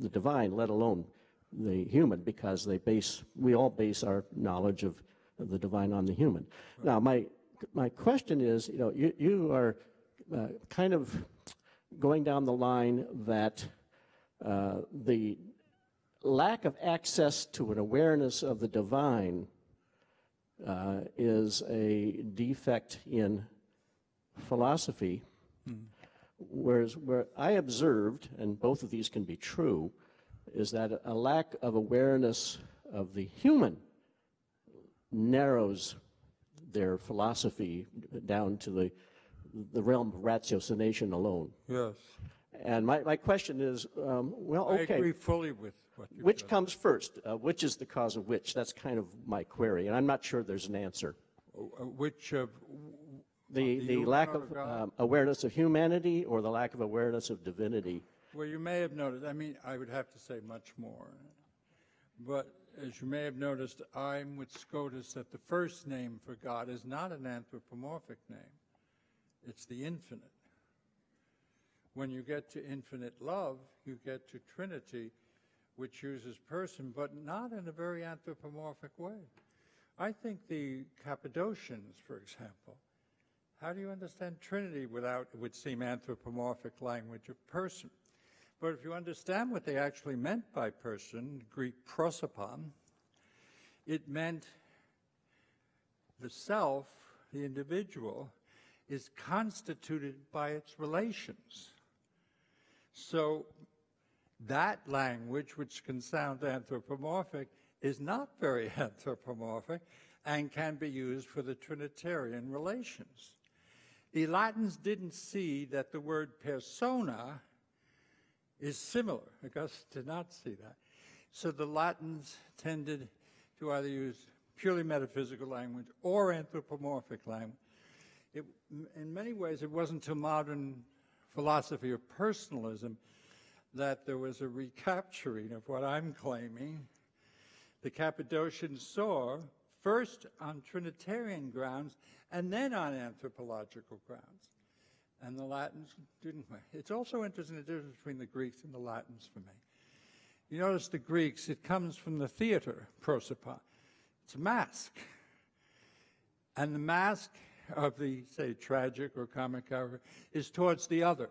the divine, let alone the human, because they base we all base our knowledge of the divine on the human. Right. Now, my my question is, you know, you you are uh, kind of going down the line that uh, the lack of access to an awareness of the divine Uh, is a defect in philosophy, mm. whereas where I observed, and both of these can be true, is that a lack of awareness of the human narrows their philosophy down to the, the realm of ratiocination alone. Yes. And my, my question is, um, well, okay. I agree fully with what you Which said. comes first? Uh, which is the cause of which? That's kind of my query, and I'm not sure there's an answer. Which of? The, the, the lack of um, awareness of humanity or the lack of awareness of divinity? Well, you may have noticed, I mean, I would have to say much more. But as you may have noticed, I'm with Scotus that the first name for God is not an anthropomorphic name. It's the infinite. When you get to infinite love, you get to Trinity, which uses person, but not in a very anthropomorphic way. I think the Cappadocians, for example, how do you understand Trinity without, it would seem, anthropomorphic language of person? But if you understand what they actually meant by person, Greek prosopon, it meant the self, the individual, is constituted by its relations. So that language, which can sound anthropomorphic, is not very anthropomorphic and can be used for the Trinitarian relations. The Latins didn't see that the word persona is similar. Augustine did not see that. So the Latins tended to either use purely metaphysical language or anthropomorphic language. It, in many ways, it wasn't until modern philosophy of personalism that there was a recapturing of what I'm claiming. The Cappadocians saw first on Trinitarian grounds and then on anthropological grounds. And the Latins didn't. It's also interesting the difference between the Greeks and the Latins for me. You notice the Greeks, it comes from the theater, prosopon. It's a mask. And the mask of the, say, tragic or comic hour is towards the other.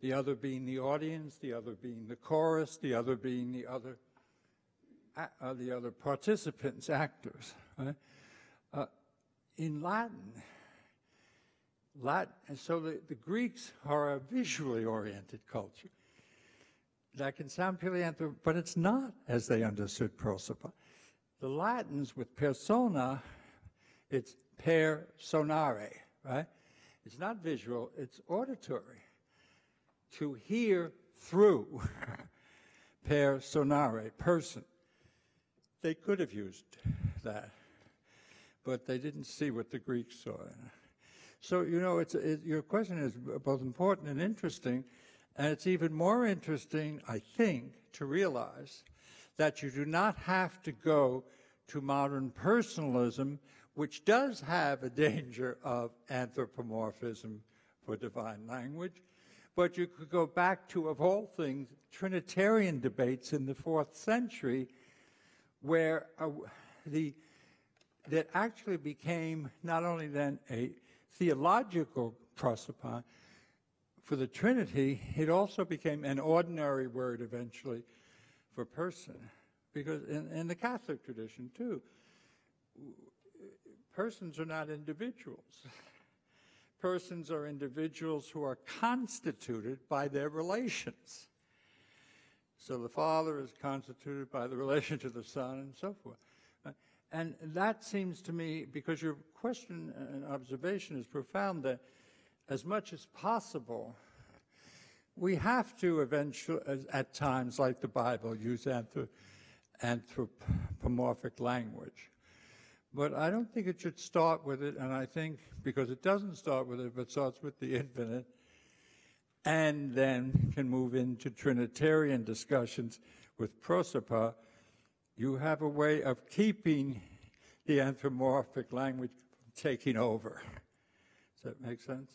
The other being the audience, the other being the chorus, the other being the other, uh, the other participants, actors. Right? Uh, in Latin, Latin, and so the, the Greeks are a visually oriented culture. That can sound purely anthropo, but it's not as they understood prosopon. The Latins with persona, it's personare, right? It's not visual, it's auditory. To hear through, personare, person. They could have used that, but they didn't see what the Greeks saw. So, you know, it's, it, your question is both important and interesting, and it's even more interesting, I think, to realize that you do not have to go to modern personalism, which does have a danger of anthropomorphism for divine language. But you could go back to, of all things, Trinitarian debates in the fourth century, where uh, the, that actually became not only then a theological prosopon for the Trinity, it also became an ordinary word eventually for person. Because in, in the Catholic tradition, too, persons are not individuals. Persons are individuals who are constituted by their relations. So the Father is constituted by the relation to the Son and so forth. And that seems to me, because your question and observation is profound, that as much as possible, we have to eventually, at times like the Bible, use anthrop- anthropomorphic language. But I don't think it should start with it, and I think because it doesn't start with it, but starts with the infinite, and then can move into Trinitarian discussions with prosopon, you have a way of keeping the anthropomorphic language from taking over. Does that make sense?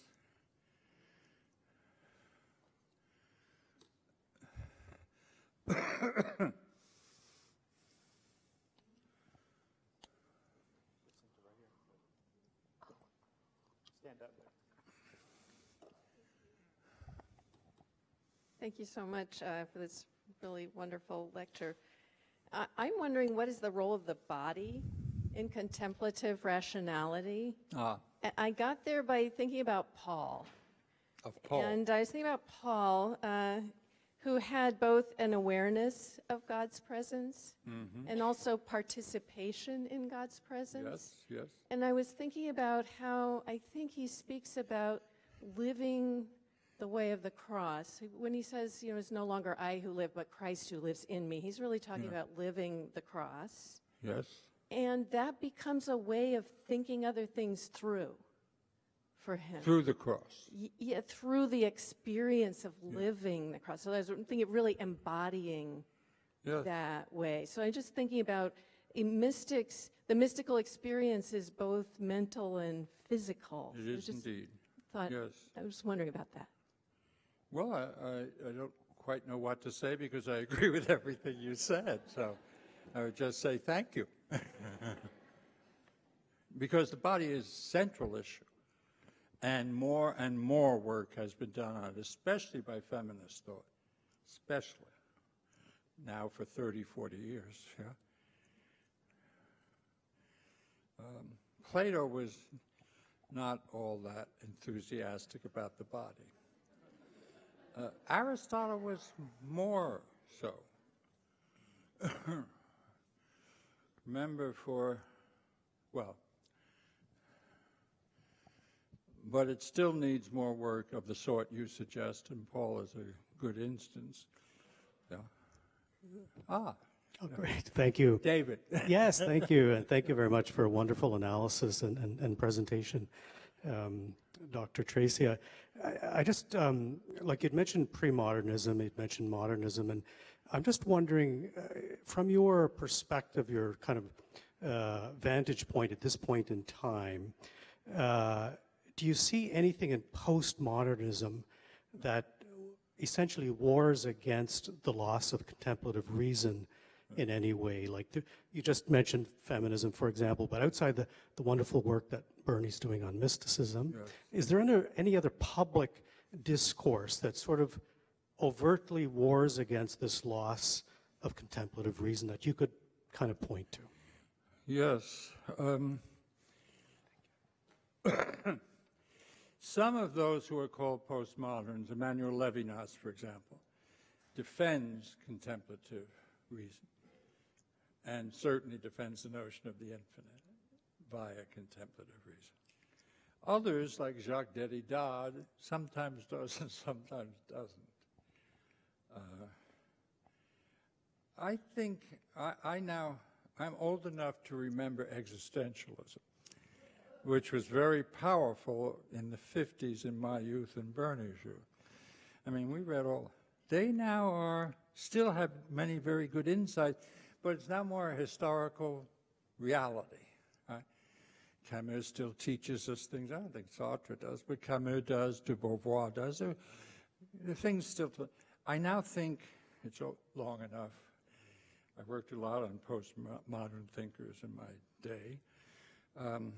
Thank you so much uh, for this really wonderful lecture. Uh, I'm wondering, what is the role of the body in contemplative rationality? Ah. I got there by thinking about Paul. Of Paul. And I was thinking about Paul, uh, who had both an awareness of God's presence mm-hmm. and also participation in God's presence. Yes, yes. And I was thinking about how I think he speaks about living the way of the cross. When he says, you know, it's no longer I who live, but Christ who lives in me, he's really talking yeah. about living the cross. Yes. And that becomes a way of thinking other things through for him. Through the cross. Y yeah, through the experience of yeah. living the cross. So I was thinking really embodying yes. that way. So I'm just thinking about a mystics, the mystical experience is both mental and physical. It is indeed. Thought, yes. I was just wondering about that. Well, I, I, I don't quite know what to say because I agree with everything you said, so I would just say thank you. Because the body is a central issue, and more and more work has been done on it, especially by feminist thought, especially now for thirty, forty years. Yeah? Um, Plato was not all that enthusiastic about the body. Uh, Aristotle was more so. Remember for, well, but it still needs more work of the sort you suggest, and Paul is a good instance. Yeah. Ah. Oh, great. Thank you. David. Yes, thank you. And thank you very much for a wonderful analysis and, and, and presentation, um, Doctor Tracy. I, I just, um, like you'd mentioned pre-modernism, you'd mentioned modernism, and I'm just wondering, uh, from your perspective, your kind of uh, vantage point at this point in time, uh, do you see anything in postmodernism that essentially wars against the loss of contemplative reason in any way? Like the, you just mentioned feminism, for example, but outside the, the wonderful work that Bernie's doing on mysticism, yes. Is there any, any other public discourse that sort of overtly wars against this loss of contemplative reason that you could kind of point to? Yes. Um, some of those who are called postmoderns, Emmanuel Levinas, for example, defends contemplative reason, and certainly defends the notion of the infinite via contemplative reason. Others, like Jacques Derrida, sometimes does and sometimes doesn't. Uh, I think I, I now, I'm old enough to remember existentialism, which was very powerful in the fifties in my youth and Bernie's youth. I mean, we read all, they now are, still have many very good insights, but it's now more a historical reality. Right? Camus still teaches us things. I don't think Sartre does, but Camus does, de Beauvoir does. There, the things still, I now think it's long enough. I worked a lot on postmodern thinkers in my day. Um,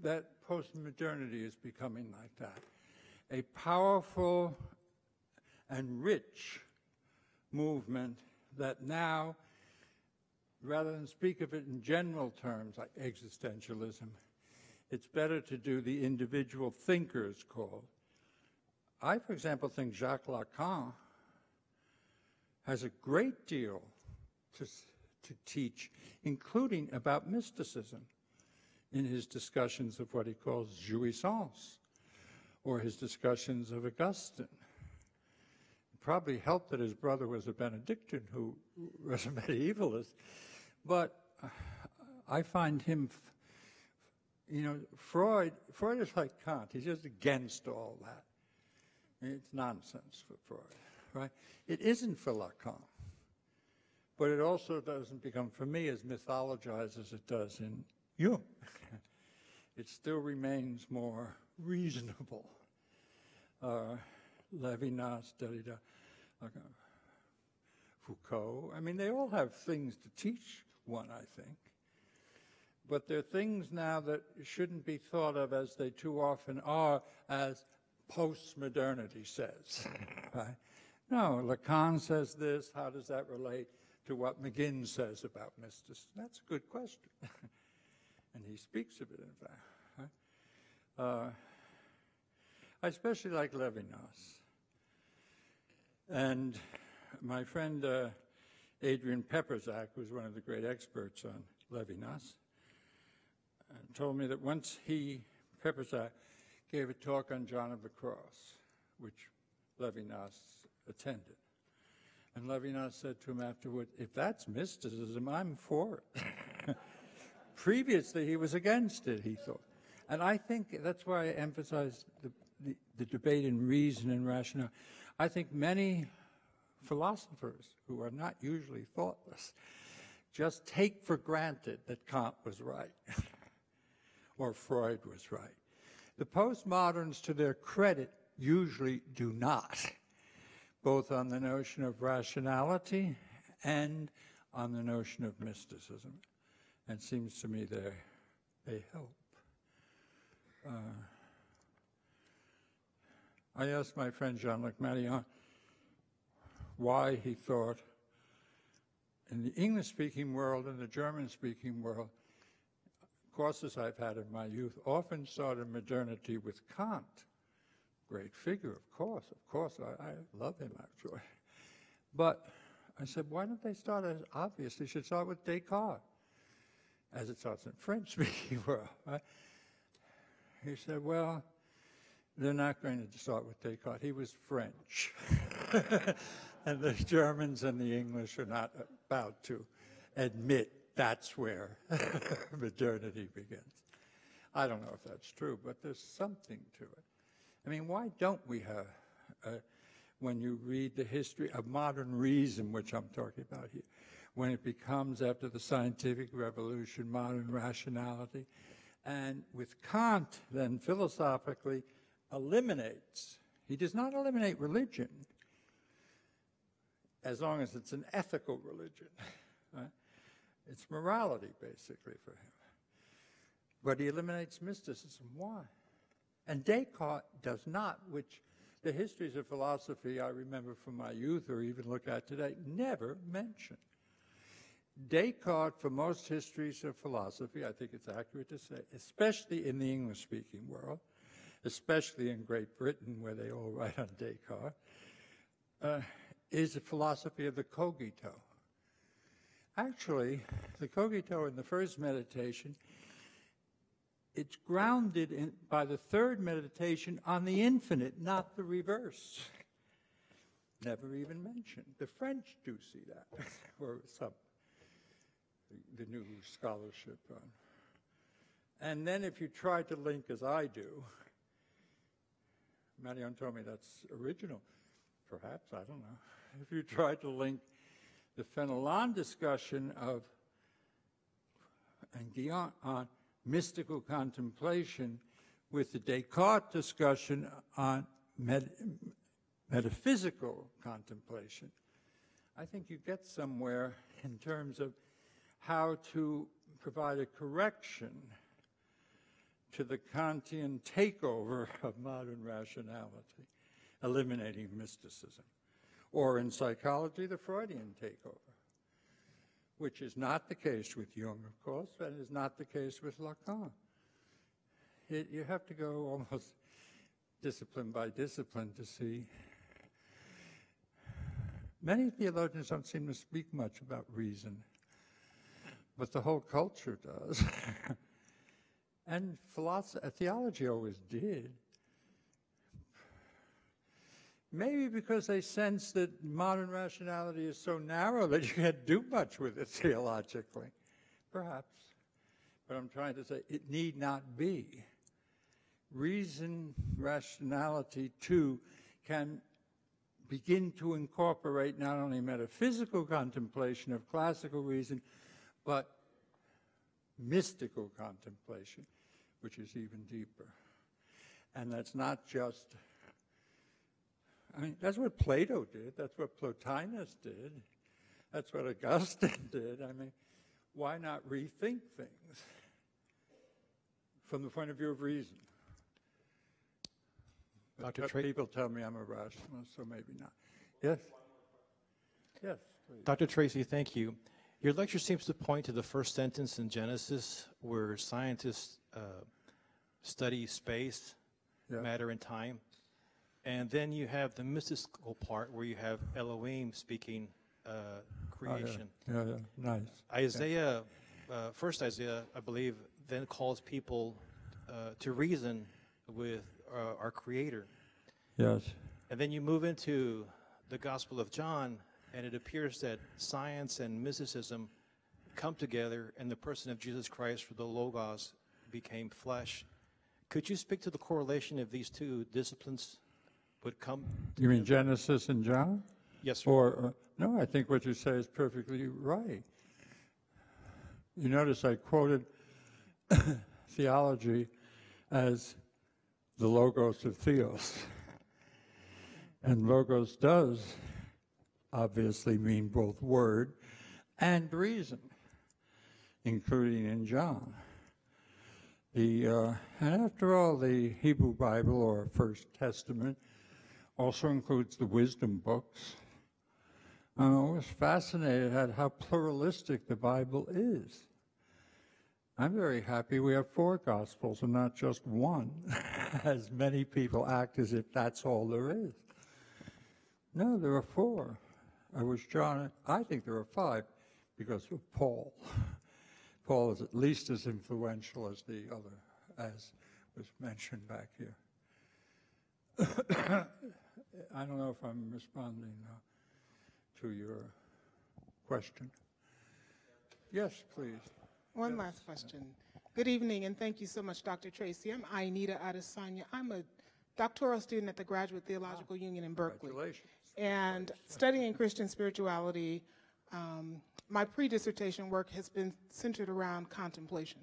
that postmodernity is becoming like that. A powerful and rich movement that now, rather than speak of it in general terms like existentialism, it's better to do the individual thinkers call. I, for example, think Jacques Lacan has a great deal to, to teach, including about mysticism, in his discussions of what he calls jouissance, or his discussions of Augustine. Probably helped that his brother was a Benedictine who was a medievalist, but I find him, you know, Freud, Freud is like Kant. He's just against all that. It's nonsense for Freud, right? It isn't for Lacan, but it also doesn't become, for me, as mythologized as it does in Jung. It still remains more reasonable. Uh, Levinas, Derrida, Foucault. I mean, they all have things to teach one, I think. But there are things now that shouldn't be thought of, as they too often are, as postmodernity says. Right? No, Lacan says this. How does that relate to what McGinn says about mysticism? That's a good question. And he speaks of it, in fact. Right? Uh, I especially like Levinas. And my friend uh, Adrian Pepperzak, who's one of the great experts on Levinas, uh, told me that once he, Pepperzak, gave a talk on John of the Cross, which Levinas attended. And Levinas said to him afterward, if that's mysticism, I'm for it. Previously, he was against it, he thought. And I think that's why I emphasize the, the, the debate in reason and rationale. I think many philosophers who are not usually thoughtless just take for granted that Kant was right or Freud was right. The postmoderns, to their credit, usually do not, both on the notion of rationality and on the notion of mysticism. And it seems to me they they help. Uh, I asked my friend Jean-Luc Marion why he thought in the English-speaking world and the German-speaking world, courses I've had in my youth often started modernity with Kant. Great figure, of course, of course, I, I love him actually. But I said, why don't they start as obvious? They should start with Descartes, as it starts in French-speaking world, right? He said, well, they're not going to start with Descartes. He was French. and the Germans and the English are not about to admit that's where modernity begins. I don't know if that's true, but there's something to it. I mean, why don't we have, uh, when you read the history of modern reason, which I'm talking about here, when it becomes, after the scientific revolution, modern rationality, and with Kant, then philosophically eliminates, he does not eliminate religion, as long as it's an ethical religion. Right? It's morality, basically, for him. But he eliminates mysticism. Why? And Descartes does not, which the histories of philosophy I remember from my youth or even look at today never mention. Descartes, for most histories of philosophy, I think it's accurate to say, especially in the English-speaking world, especially in Great Britain, where they all write on Descartes, uh, is a philosophy of the cogito. Actually, the cogito in the first meditation, it's grounded in, by the third meditation on the infinite, not the reverse. Never even mentioned. The French do see that, or some, the new scholarship on. And then if you try to link, as I do, Marion told me that's original, perhaps, I don't know. If you try to link the Fenelon discussion of, and Guyon on, mystical contemplation with the Descartes discussion on met metaphysical contemplation, I think you get somewhere in terms of how to provide a correction to the Kantian takeover of modern rationality, eliminating mysticism. Or in psychology, the Freudian takeover, which is not the case with Jung, of course, and is not the case with Lacan. It, you have to go almost discipline by discipline to see. Many theologians don't seem to speak much about reason, but the whole culture does. And philosophy, theology always did. Maybe because they sense that modern rationality is so narrow that you can't do much with it theologically, perhaps. But I'm trying to say it need not be. Reason, rationality, too, can begin to incorporate not only metaphysical contemplation of classical reason, but mystical contemplation, which is even deeper. And that's not just, I mean, that's what Plato did. That's what Plotinus did. That's what Augustine did. I mean, why not rethink things from the point of view of reason? Doctor Tracy, people tell me I'm a rationalist, so maybe not. Yes? Yes, please. Doctor Tracy, thank you. Your lecture seems to point to the first sentence in Genesis where scientists uh, study space, yeah, matter, and time. And then you have the mystical part where you have Elohim speaking uh, creation. Oh, yeah. Yeah, yeah, nice. Isaiah, yeah. Uh, first Isaiah, I believe, then calls people uh, to reason with uh, our Creator. Yes. And then you move into the Gospel of John, and it appears that science and mysticism come together, and the person of Jesus Christ, the Logos, became flesh. Could you speak to the correlation of these two disciplines? Would come. You mean Genesis and John? Yes, sir. Or, or, no, I think what you say is perfectly right. You notice I quoted theology as the logos of theos. And logos does obviously mean both word and reason, including in John. The, uh, and after all, the Hebrew Bible or First Testament also includes the wisdom books. I'm always fascinated at how pluralistic the Bible is. I'm very happy we have four Gospels and not just one, as many people act as if that's all there is. No, there are four. I was John, I think there are five because of Paul. Paul is at least as influential as the other, as was mentioned back here. I don't know if I'm responding now. to your question. Yes, please. One yes. last question. Good evening, and thank you so much, Doctor Tracy. I'm Ainita Adesanya. I'm a doctoral student at the Graduate Theological ah, Union in Berkeley. Congratulations. And congratulations. Studying Christian spirituality, um, my pre-dissertation work has been centered around contemplation.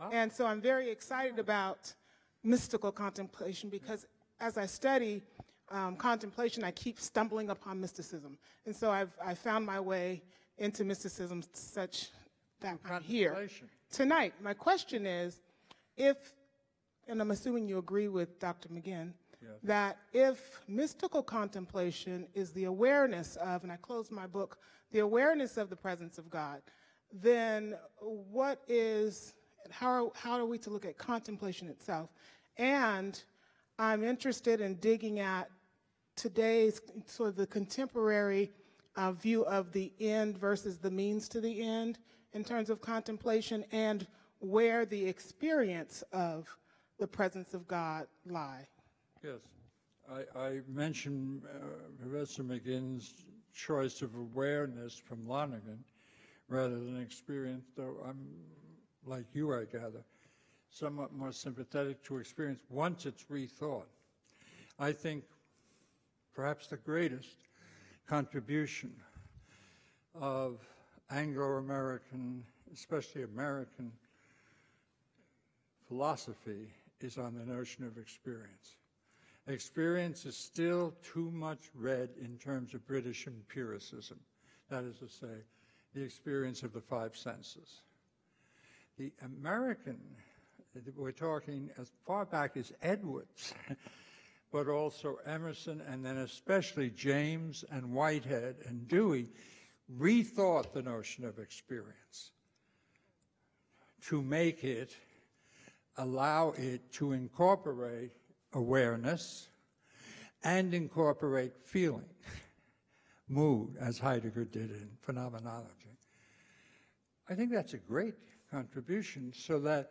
Ah. And so I'm very excited about mystical contemplation because as I study um, contemplation, I keep stumbling upon mysticism. And so I've I found my way into mysticism such that I'm here tonight. My question is, if, and I'm assuming you agree with Doctor McGinn, yes, that if mystical contemplation is the awareness of, and I close my book, the awareness of the presence of God, then what is, how are, how are we to look at contemplation itself? And I'm interested in digging at today's sort of the contemporary uh, view of the end versus the means to the end in terms of contemplation, and where the experience of the presence of God lie. Yes. I, I mentioned uh, Professor McGinn's choice of awareness from Lonergan rather than experience, though I'm, like you, I gather, somewhat more sympathetic to experience once it's rethought. I think perhaps the greatest contribution of Anglo-American, especially American philosophy is on the notion of experience. Experience is still too much read in terms of British empiricism, that is to say, the experience of the five senses. The American, we're talking as far back as Edwards, but also Emerson, and then especially James and Whitehead and Dewey, rethought the notion of experience to make it, allow it to incorporate awareness and incorporate feeling, mood, as Heidegger did in Phenomenology. I think that's a great contribution, so that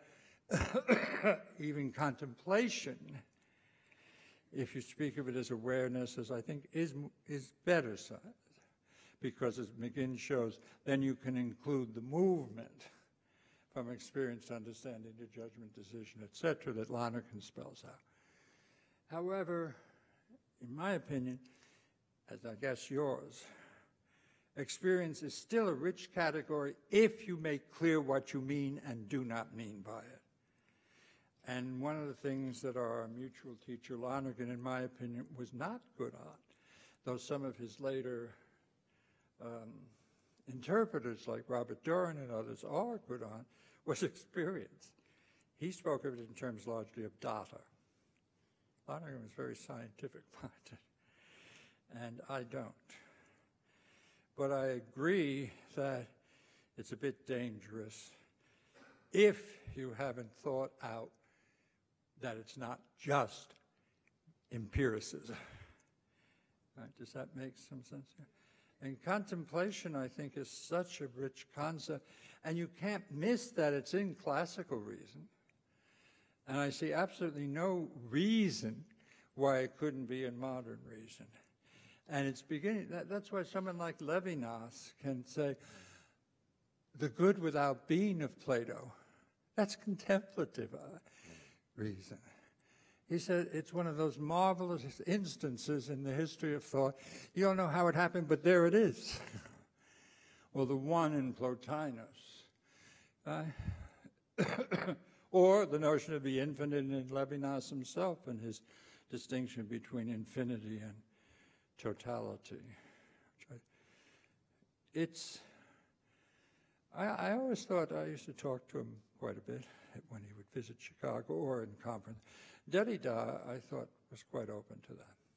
even contemplation, if you speak of it as awareness, as I think is, is better, so, because as McGinn shows, then you can include the movement from experience to understanding to judgment, decision, et cetera, that Lonergan spells out. However, in my opinion, as I guess yours, experience is still a rich category if you make clear what you mean and do not mean by it. And one of the things that our mutual teacher Lonergan, in my opinion, was not good on, though some of his later Um, interpreters like Robert Doran and others are good on, was experience. He spoke of it in terms largely of data. Lonergan was very scientific-minded, and I don't. But I agree that it's a bit dangerous if you haven't thought out that it's not just empiricism. Right? Does that make some sense here? And contemplation, I think, is such a rich concept, and you can't miss that it's in classical reason. And I see absolutely no reason why it couldn't be in modern reason. And it's beginning, that, that's why someone like Levinas can say, the good without being of Plato, that's contemplative reason. He said, it's one of those marvelous instances in the history of thought. You don't know how it happened, but there it is. Or the one in Plotinus. Uh, or the notion of the infinite in Levinas himself and his distinction between infinity and totality. It's, I, I always thought, I used to talk to him quite a bit when he would visit Chicago or in conference. Derrida, I thought, was quite open to that.